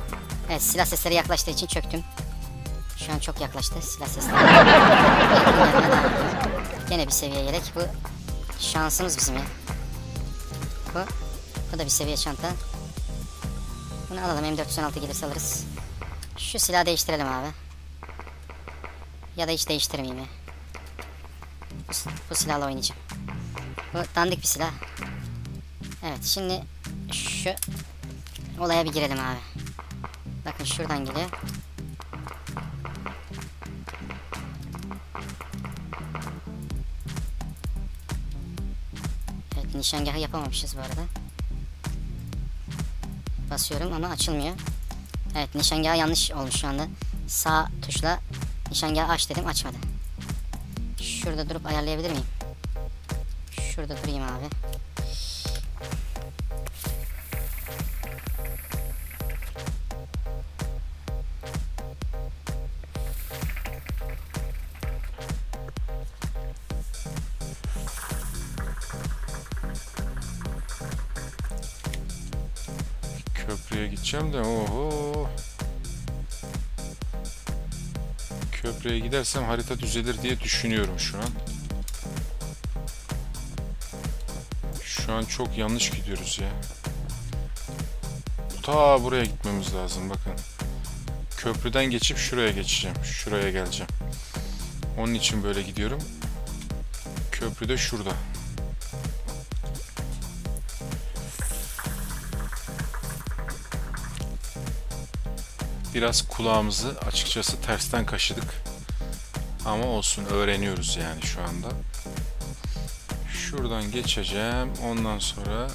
Evet, silah sesleri yaklaştığı için çöktüm. Şu an çok yaklaştı silah sesleri. Gene bir seviye yelek. Bu şansımız bizim ya. Bu da bir seviye çanta. Bunu alalım. M416 gelirse alırız. Şu silahı değiştirelim abi. Ya da hiç değiştirmeyeyim ya. Bu silahla oynayacağım. Bu dandik bir silah. Evet, şimdi şu olaya bir girelim abi. Bakın şuradan geliyor. Evet, nişangahı yapamamışız bu arada. Basıyorum ama açılmıyor. Evet, nişangahı yanlış olmuş şu anda. Sağ tuşla nişangahı aç dedim, açmadı. Şurada durup ayarlayabilir miyim? Şurada durayım abi. Köprüye gideceğim de oho. Köprüye gidersem harita düzelir diye düşünüyorum şu an. Şu an çok yanlış gidiyoruz ya. Ta buraya gitmemiz lazım bakın. Köprüden geçip şuraya geçeceğim. Şuraya geleceğim. Onun için böyle gidiyorum. Köprü de şurada. Biraz kulağımızı açıkçası tersten kaşıdık. Ama olsun, öğreniyoruz yani şu anda. Şuradan geçeceğim. Ondan sonra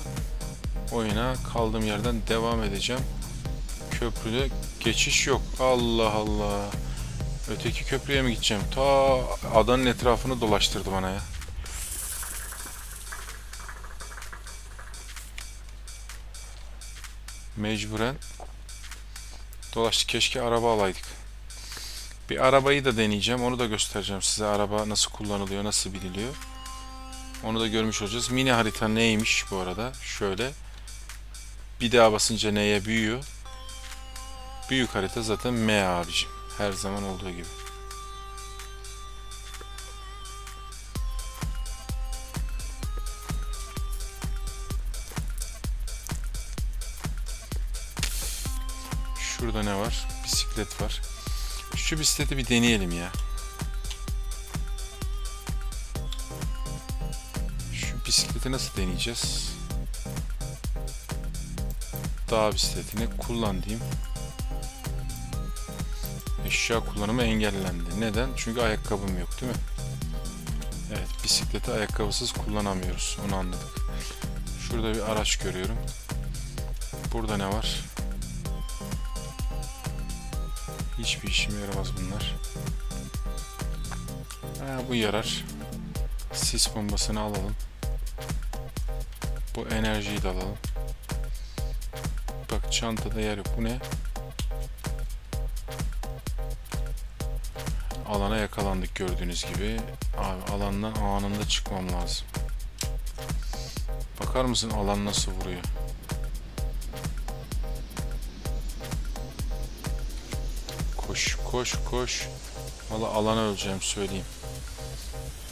oyuna kaldığım yerden devam edeceğim. Köprüde geçiş yok. Allah Allah. Öteki köprüye mi gideceğim? Ta adanın etrafını dolaştırdı bana ya. Mecburen dolaştık. Keşke araba alaydık. Bir arabayı da deneyeceğim. Onu da göstereceğim size. Araba nasıl kullanılıyor, nasıl biliniyor. Onu da görmüş olacağız. Mini harita neymiş bu arada? Şöyle. Bir daha basınca neye büyüyor? Büyük harita zaten M abicim. Her zaman olduğu gibi. Şurada ne var? Bisiklet var. Şu bisikleti bir deneyelim ya. Şu bisikleti nasıl deneyeceğiz? Dağ bisikletini kullan diyeyim. Eşya kullanımı engellendi. Neden? Çünkü ayakkabım yok değil mi? Evet, bisikleti ayakkabısız kullanamıyoruz. Onu anladık. Şurada bir araç görüyorum. Burada ne var? Hiçbir işime yaramaz bunlar. Ha, bu yarar. Sis bombasını alalım. Bu enerjiyi de alalım. Bak çantada yer yok. Bu ne? Alana yakalandık gördüğünüz gibi. Abi alandan anında çıkmam lazım. Bakar mısın alan nasıl vuruyor? Koş koş koş. Vallahi alana öleceğim söyleyeyim.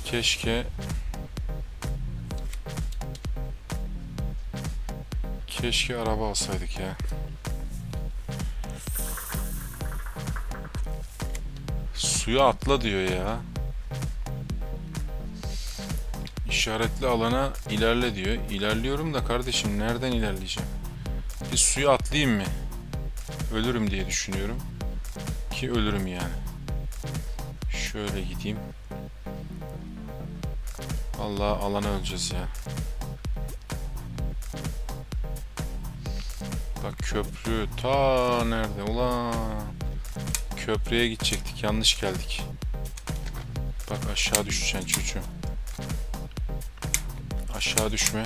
Keşke araba alsaydık ya. Suya atla diyor ya. İşaretli alana ilerle diyor. İlerliyorum da kardeşim nereden ilerleyeceğim? Bir suya atlayayım mı? Ölürüm diye düşünüyorum. Ki ölürüm yani. Şöyle gideyim. Vallahi alana öleceğiz ya. Bak köprü ta nerede ulan? Köprüye gidecektik, yanlış geldik. Bak aşağı düşeceksin çocuğum. Aşağı düşme.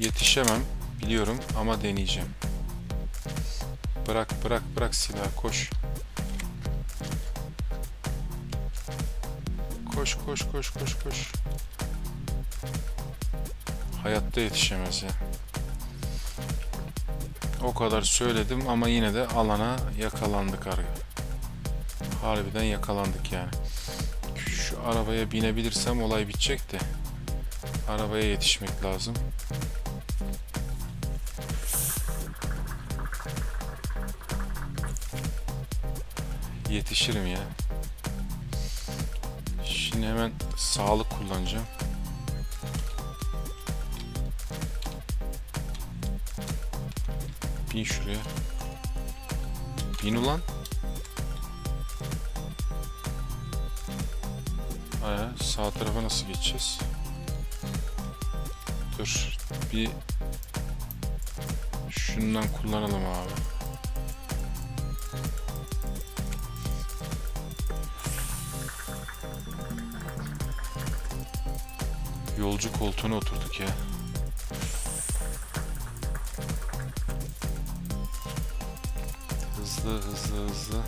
Yetişemem biliyorum ama deneyeceğim. Bırak bırak bırak silah, koş. Koş koş koş koş koş. Hayatta yetişemez ya. O kadar söyledim ama yine de alana yakalandık abi. Harbiden yakalandık yani. Şu arabaya binebilirsem olay bitecek de. Arabaya yetişmek lazım. Yetişirim ya. Şimdi hemen sağlık kullanacağım. Bin şuraya. İn ulan. Sağ tarafa nasıl geçeceğiz? Dur. Bir şundan kullanalım abi. Yolcu koltuğuna oturduk ya. Hızlı hızlı hızlı.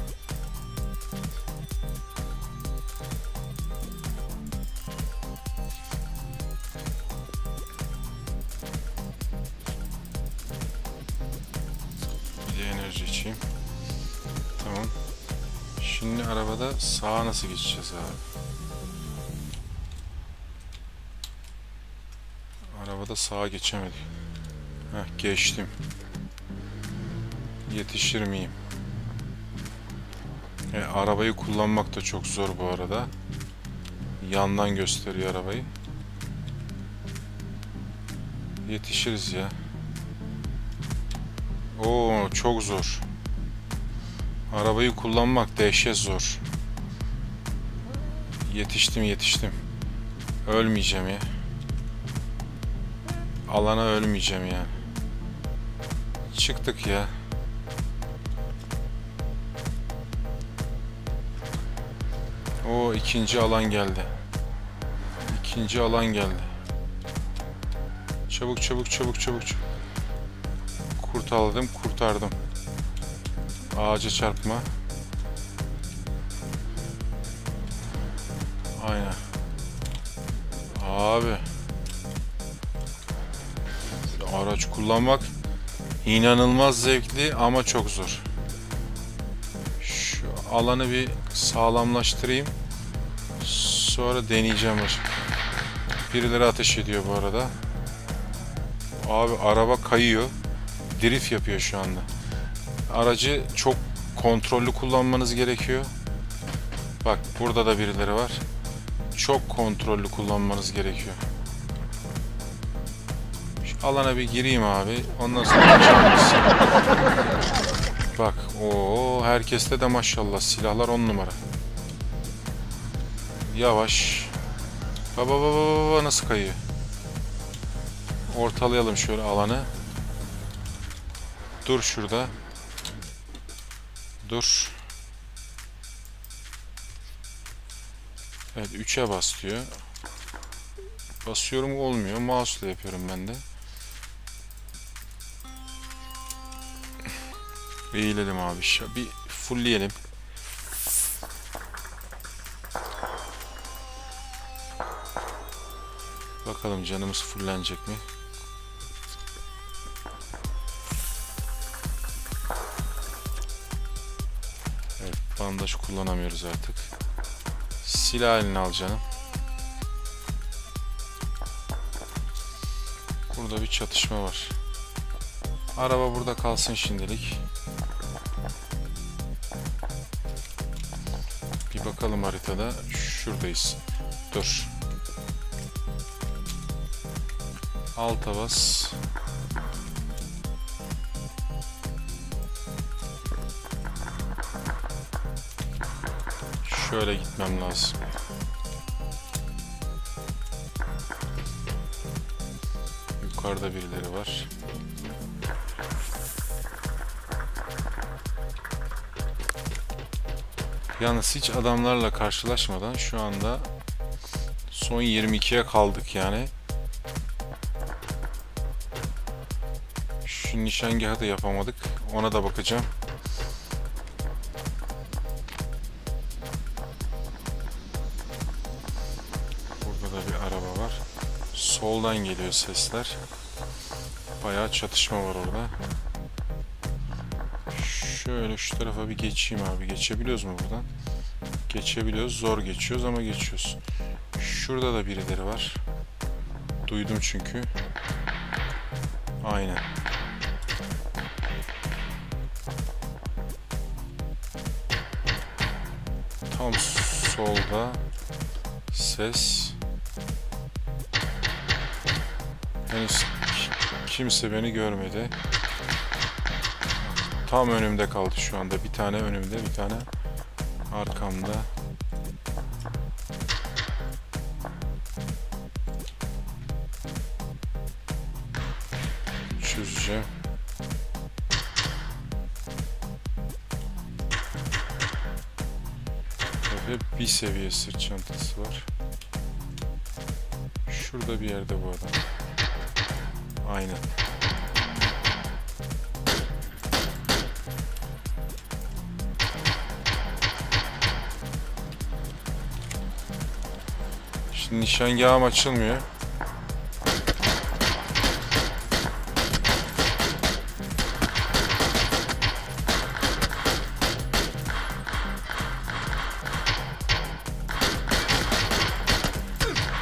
Bir de enerji içeyim. Tamam. Şimdi arabada sağa nasıl geçeceğiz abi? Arabada sağa geçemedim. Heh, geçtim. Yetişir miyim? Arabayı kullanmak da çok zor bu arada. Yandan gösteriyor arabayı. Yetişiriz ya. Oo, çok zor. Arabayı kullanmak dehşet zor. Yetiştim, yetiştim. Ölmeyeceğim ya. Alana ölmeyeceğim yani. Çıktık ya. O ikinci alan geldi. İkinci alan geldi. Çabuk çabuk çabuk çabuk çabuk. Kurtardım, kurtardım. Ağaca çarpma. Aynen. Abi. Araç kullanmak inanılmaz zevkli ama çok zor. Şu alanı bir sağlamlaştırayım. Sonra deneyeceğim başka. Birileri ateş ediyor bu arada. Abi araba kayıyor. Drift yapıyor şu anda. Aracı çok kontrollü kullanmanız gerekiyor. Bak burada da birileri var. Çok kontrollü kullanmanız gerekiyor. Alana bir gireyim abi. Ondan sonra çalmasın. Bak, o herkeste de maşallah silahlar 10 numara. Yavaş. Baba nasıl kayıyor? Ortalayalım şöyle alanı. Dur şurada. Dur. Evet, 3'e bas diyor. Basıyorum, olmuyor. Mouse'la yapıyorum ben de. Eğilelim abi. Bir fullleyelim. Bakalım canımız fullenecek mi? Evet, bandaj kullanamıyoruz artık. Silah eline al canım. Burada bir çatışma var. Araba burada kalsın şimdilik. Bir bakalım haritada. Şuradayız. Dur. Alta bas. Şöyle gitmem lazım. Yukarıda birileri var. Yalnız hiç adamlarla karşılaşmadan şu anda son 22'ye kaldık yani. Şu nişangahı da yapamadık. Ona da bakacağım. Burada da bir araba var. Soldan geliyor sesler. Bayağı çatışma var orada. Şöyle şu tarafa bir geçeyim abi. Geçebiliyoruz mu buradan? Geçebiliyoruz. Zor geçiyoruz ama geçiyoruz. Şurada da birileri var. Duydum çünkü. Aynen. Tam solda ses. Henüz kimse beni görmedi. tam önümde kaldı şu anda. Bir tane önümde, bir tane arkamda. Çözeceğim. Ve bir seviye sırt çantası var. Şurada bir yerde bu adam. Aynen. Şimdi nişangahım açılmıyor.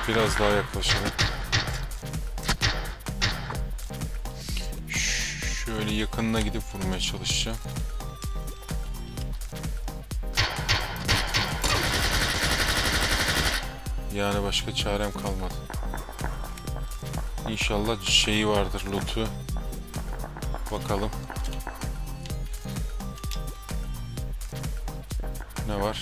Biraz daha yaklaşalım. Şöyle yakınına gidip vurmaya çalışacağım. Yani başka çarem kalmadı. İnşallah şeyi vardır, loot'u. Bakalım. Ne var?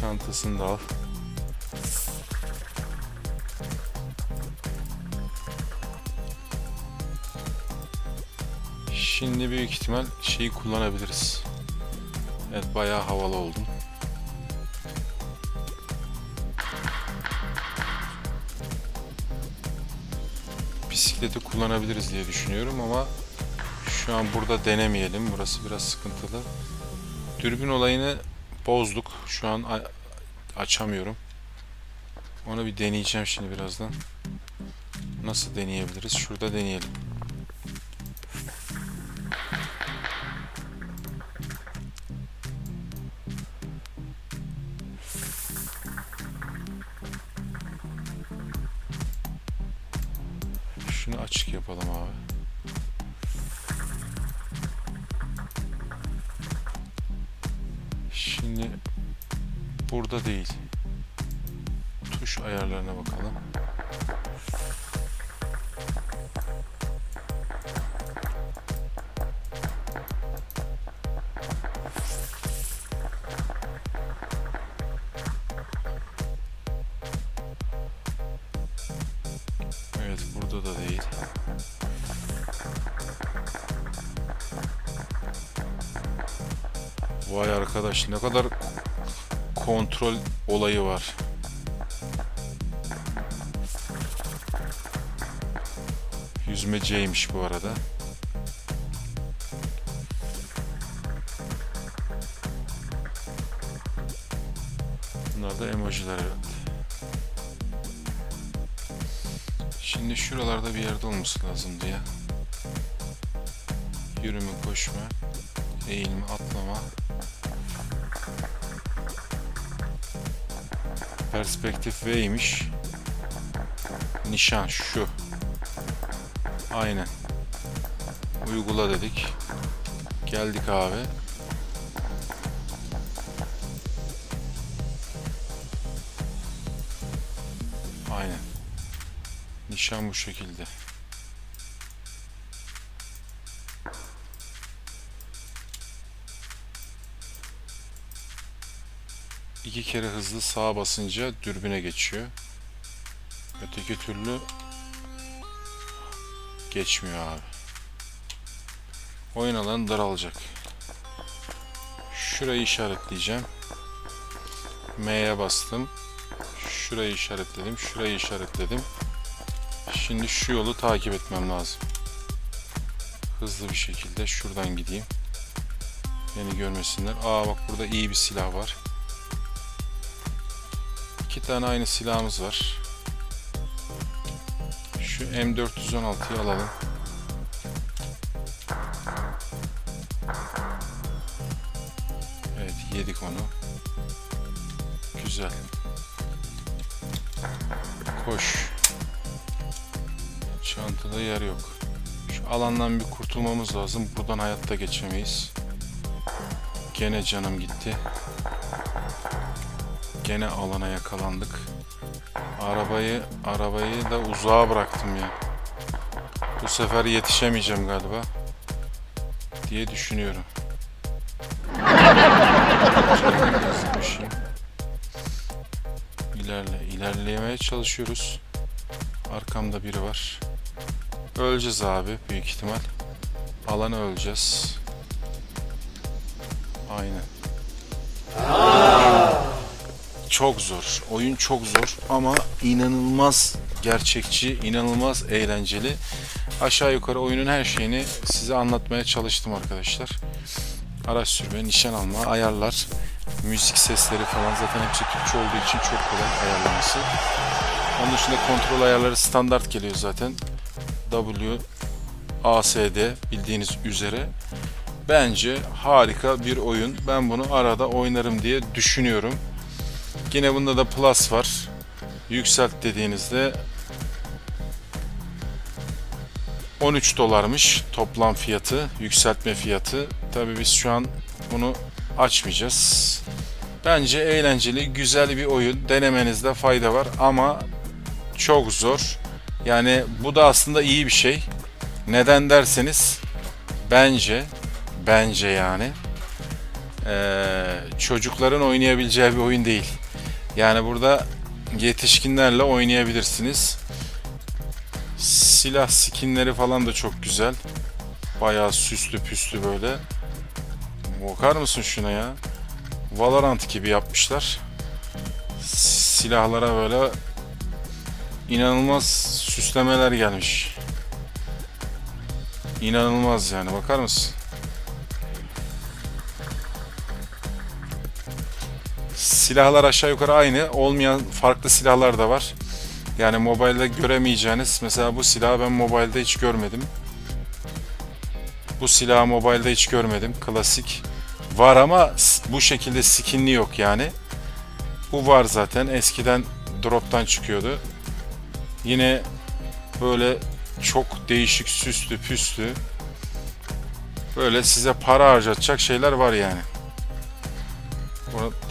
Çantasını da al. Şimdi büyük ihtimal şeyi kullanabiliriz. Evet, bayağı havalı oldum. Bisikleti kullanabiliriz diye düşünüyorum ama şu an burada denemeyelim. Burası biraz sıkıntılı. Dürbün olayını bozduk. Şu an açamıyorum. Onu bir deneyeceğim şimdi birazdan. Nasıl deneyebiliriz? Şurada deneyelim. Şunu açık yapalım abi. Şimdi burada değil. Tuş ayarlarına bakalım. Evet, burada da değil. Vay arkadaş, ne kadar kontrol olayı var. Yüzmeceymiş bu arada. Bunlar da emojiler herhalde. Şimdi şuralarda bir yerde olması lazımdı ya. Yürüme, koşma, eğilme, atlama. Perspektif V'ymiş. Nişan şu. Aynen. Uygula dedik. Geldik abi. Aynen. Nişan bu şekilde. İki kere hızlı sağa basınca dürbüne geçiyor. Öteki türlü geçmiyor abi. Oyun alanı daralacak. Şurayı işaretleyeceğim. M'ye bastım. Şurayı işaretledim. Şurayı işaretledim. Şimdi şu yolu takip etmem lazım. Hızlı bir şekilde şuradan gideyim. Beni görmesinler. Aa bak, burada iyi bir silah var. İki tane aynı silahımız var. Şu M416'yı alalım. Evet, yedik onu. Güzel. Koş. Çantada yer yok. Şu alandan bir kurtulmamız lazım. Buradan hayatta geçemeyiz. Gene canım gitti. Gene alana yakalandık. Arabayı da uzağa bıraktım ya. Bu sefer yetişemeyeceğim galiba diye düşünüyorum. İlerlemeye çalışıyoruz. Arkamda biri var. Öleceğiz abi büyük ihtimal. Alana öleceğiz. Aynen. Çok zor. Oyun çok zor ama inanılmaz gerçekçi, inanılmaz eğlenceli. Aşağı yukarı oyunun her şeyini size anlatmaya çalıştım arkadaşlar. Araç sürme, nişan alma, ayarlar, müzik sesleri falan zaten hepsi Türkçe olduğu için çok kolay ayarlaması. Onun dışında kontrol ayarları standart geliyor zaten. WASD bildiğiniz üzere. Bence harika bir oyun. Ben bunu arada oynarım diye düşünüyorum. Yine bunda da plus var. Yükselt dediğinizde $13'mış toplam fiyatı, yükseltme fiyatı. Tabii biz şu an bunu açmayacağız. Bence eğlenceli, güzel bir oyun. Denemenizde fayda var ama çok zor. Yani bu da aslında iyi bir şey. Neden derseniz bence yani çocukların oynayabileceği bir oyun değil. Yani burada yetişkinlerle oynayabilirsiniz. Silah skinleri falan da çok güzel. Bayağı süslü püslü böyle. Bakar mısın şuna ya? Valorant gibi yapmışlar. Silahlara böyle inanılmaz süslemeler gelmiş. İnanılmaz yani, bakar mısın? Silahlar aşağı yukarı aynı, olmayan farklı silahlar da var. Yani mobilde göremeyeceğiniz, mesela bu silahı ben mobilde hiç görmedim. Bu silahı mobilde hiç görmedim. Klasik var ama bu şekilde skinli yok yani. Bu var zaten. Eskiden drop'tan çıkıyordu. Yine böyle çok değişik süslü püslü böyle size para harcatacak şeyler var yani.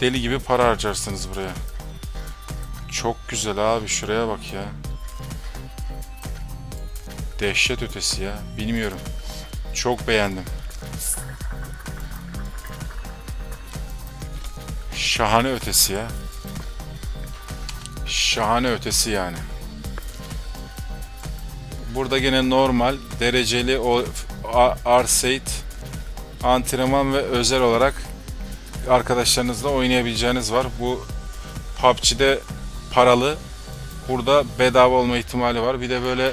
Deli gibi para harcarsınız buraya. Çok güzel abi, şuraya bak ya. Dehşet ötesi ya. Bilmiyorum. Çok beğendim. Şahane ötesi ya. Şahane ötesi yani. Burada gene normal, dereceli, R-Site, antrenman ve özel olarak arkadaşlarınızla oynayabileceğiniz var. Bu PUBG'de paralı, burada bedava olma ihtimali var. Bir de böyle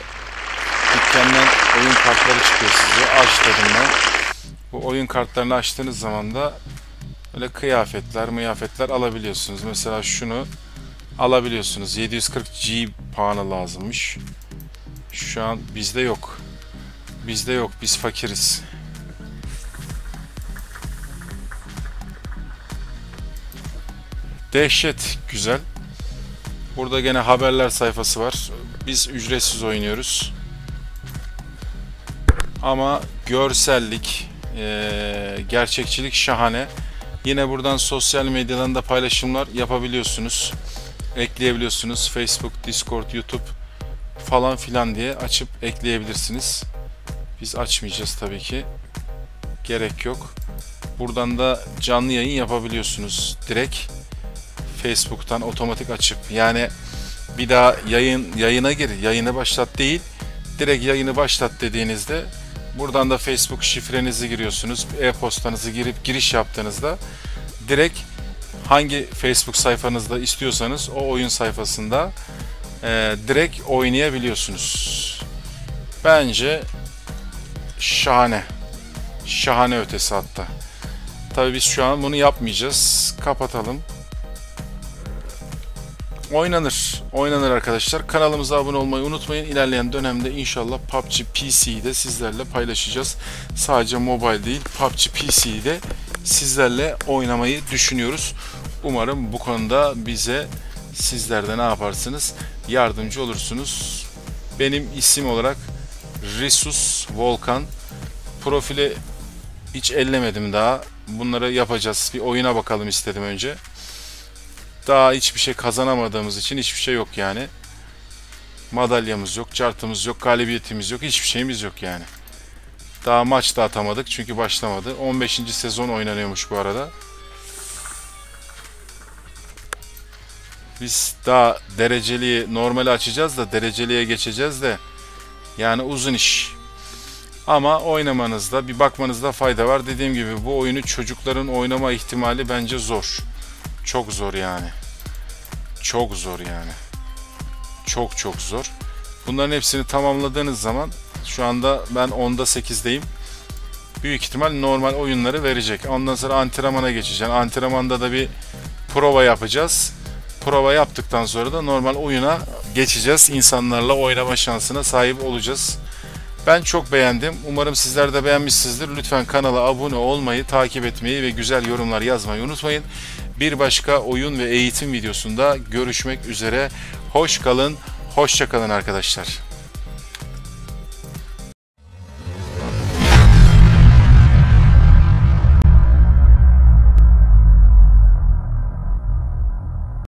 dükkandan oyun kartları çıkıyor size. Aç dedim ben. Bu oyun kartlarını açtığınız zaman da böyle kıyafetler alabiliyorsunuz. Mesela şunu alabiliyorsunuz. 740 G puanı lazımmış. Şu an bizde yok. Bizde yok. Biz fakiriz. Dehşet güzel. Burada gene haberler sayfası var. Biz ücretsiz oynuyoruz. Ama görsellik, gerçekçilik şahane. Yine buradan sosyal medyadan da paylaşımlar yapabiliyorsunuz. Ekleyebiliyorsunuz. Facebook, Discord, YouTube falan filan diye açıp ekleyebilirsiniz. Biz açmayacağız tabii ki. Gerek yok. Buradan da canlı yayın yapabiliyorsunuz. Direkt Facebook'tan otomatik açıp, yani bir daha yayına gir, yayını başlat değil, direkt yayını başlat dediğinizde buradan da Facebook şifrenizi giriyorsunuz, e-postanızı girip giriş yaptığınızda direkt hangi Facebook sayfanızda istiyorsanız o oyun sayfasında direkt oynayabiliyorsunuz. Bence şahane, şahane ötesi hatta. Tabii biz şu an bunu yapmayacağız, kapatalım. Oynanır arkadaşlar. Kanalımıza abone olmayı unutmayın. İlerleyen dönemde inşallah PUBG PC'yi de sizlerle paylaşacağız. Sadece mobile değil, PUBG PC'yi de sizlerle oynamayı düşünüyoruz. Umarım bu konuda bize sizlerde ne yaparsınız? Yardımcı olursunuz. Benim isim olarak Risus Volkan. Profili hiç ellemedim daha. bunları yapacağız. Bir oyuna bakalım istedim önce. Daha hiçbir şey kazanamadığımız için hiçbir şey yok yani. Madalyamız yok, çartımız yok, galibiyetimiz yok, hiçbir şeyimiz yok yani. Daha maç da atamadık çünkü başlamadı. 15. sezon oynanıyormuş bu arada. Biz daha dereceliği normali açacağız da dereceliğe geçeceğiz de yani uzun iş. Ama oynamanızda, bir bakmanızda fayda var. Dediğim gibi bu oyunu çocukların oynama ihtimali bence zor. Çok zor yani. Çok zor yani. Çok çok zor. Bunların hepsini tamamladığınız zaman şu anda ben 10'da 8'deyim. Büyük ihtimal normal oyunları verecek. Ondan sonra antrenmana geçeceğim. Antrenmanda da bir prova yapacağız. Prova yaptıktan sonra da normal oyuna geçeceğiz. İnsanlarla oynama şansına sahip olacağız. Ben çok beğendim. Umarım sizler de beğenmişsinizdir. Lütfen kanala abone olmayı, takip etmeyi ve güzel yorumlar yazmayı unutmayın. Bir başka oyun ve eğitim videosunda görüşmek üzere. Hoş kalın, hoşça kalın arkadaşlar.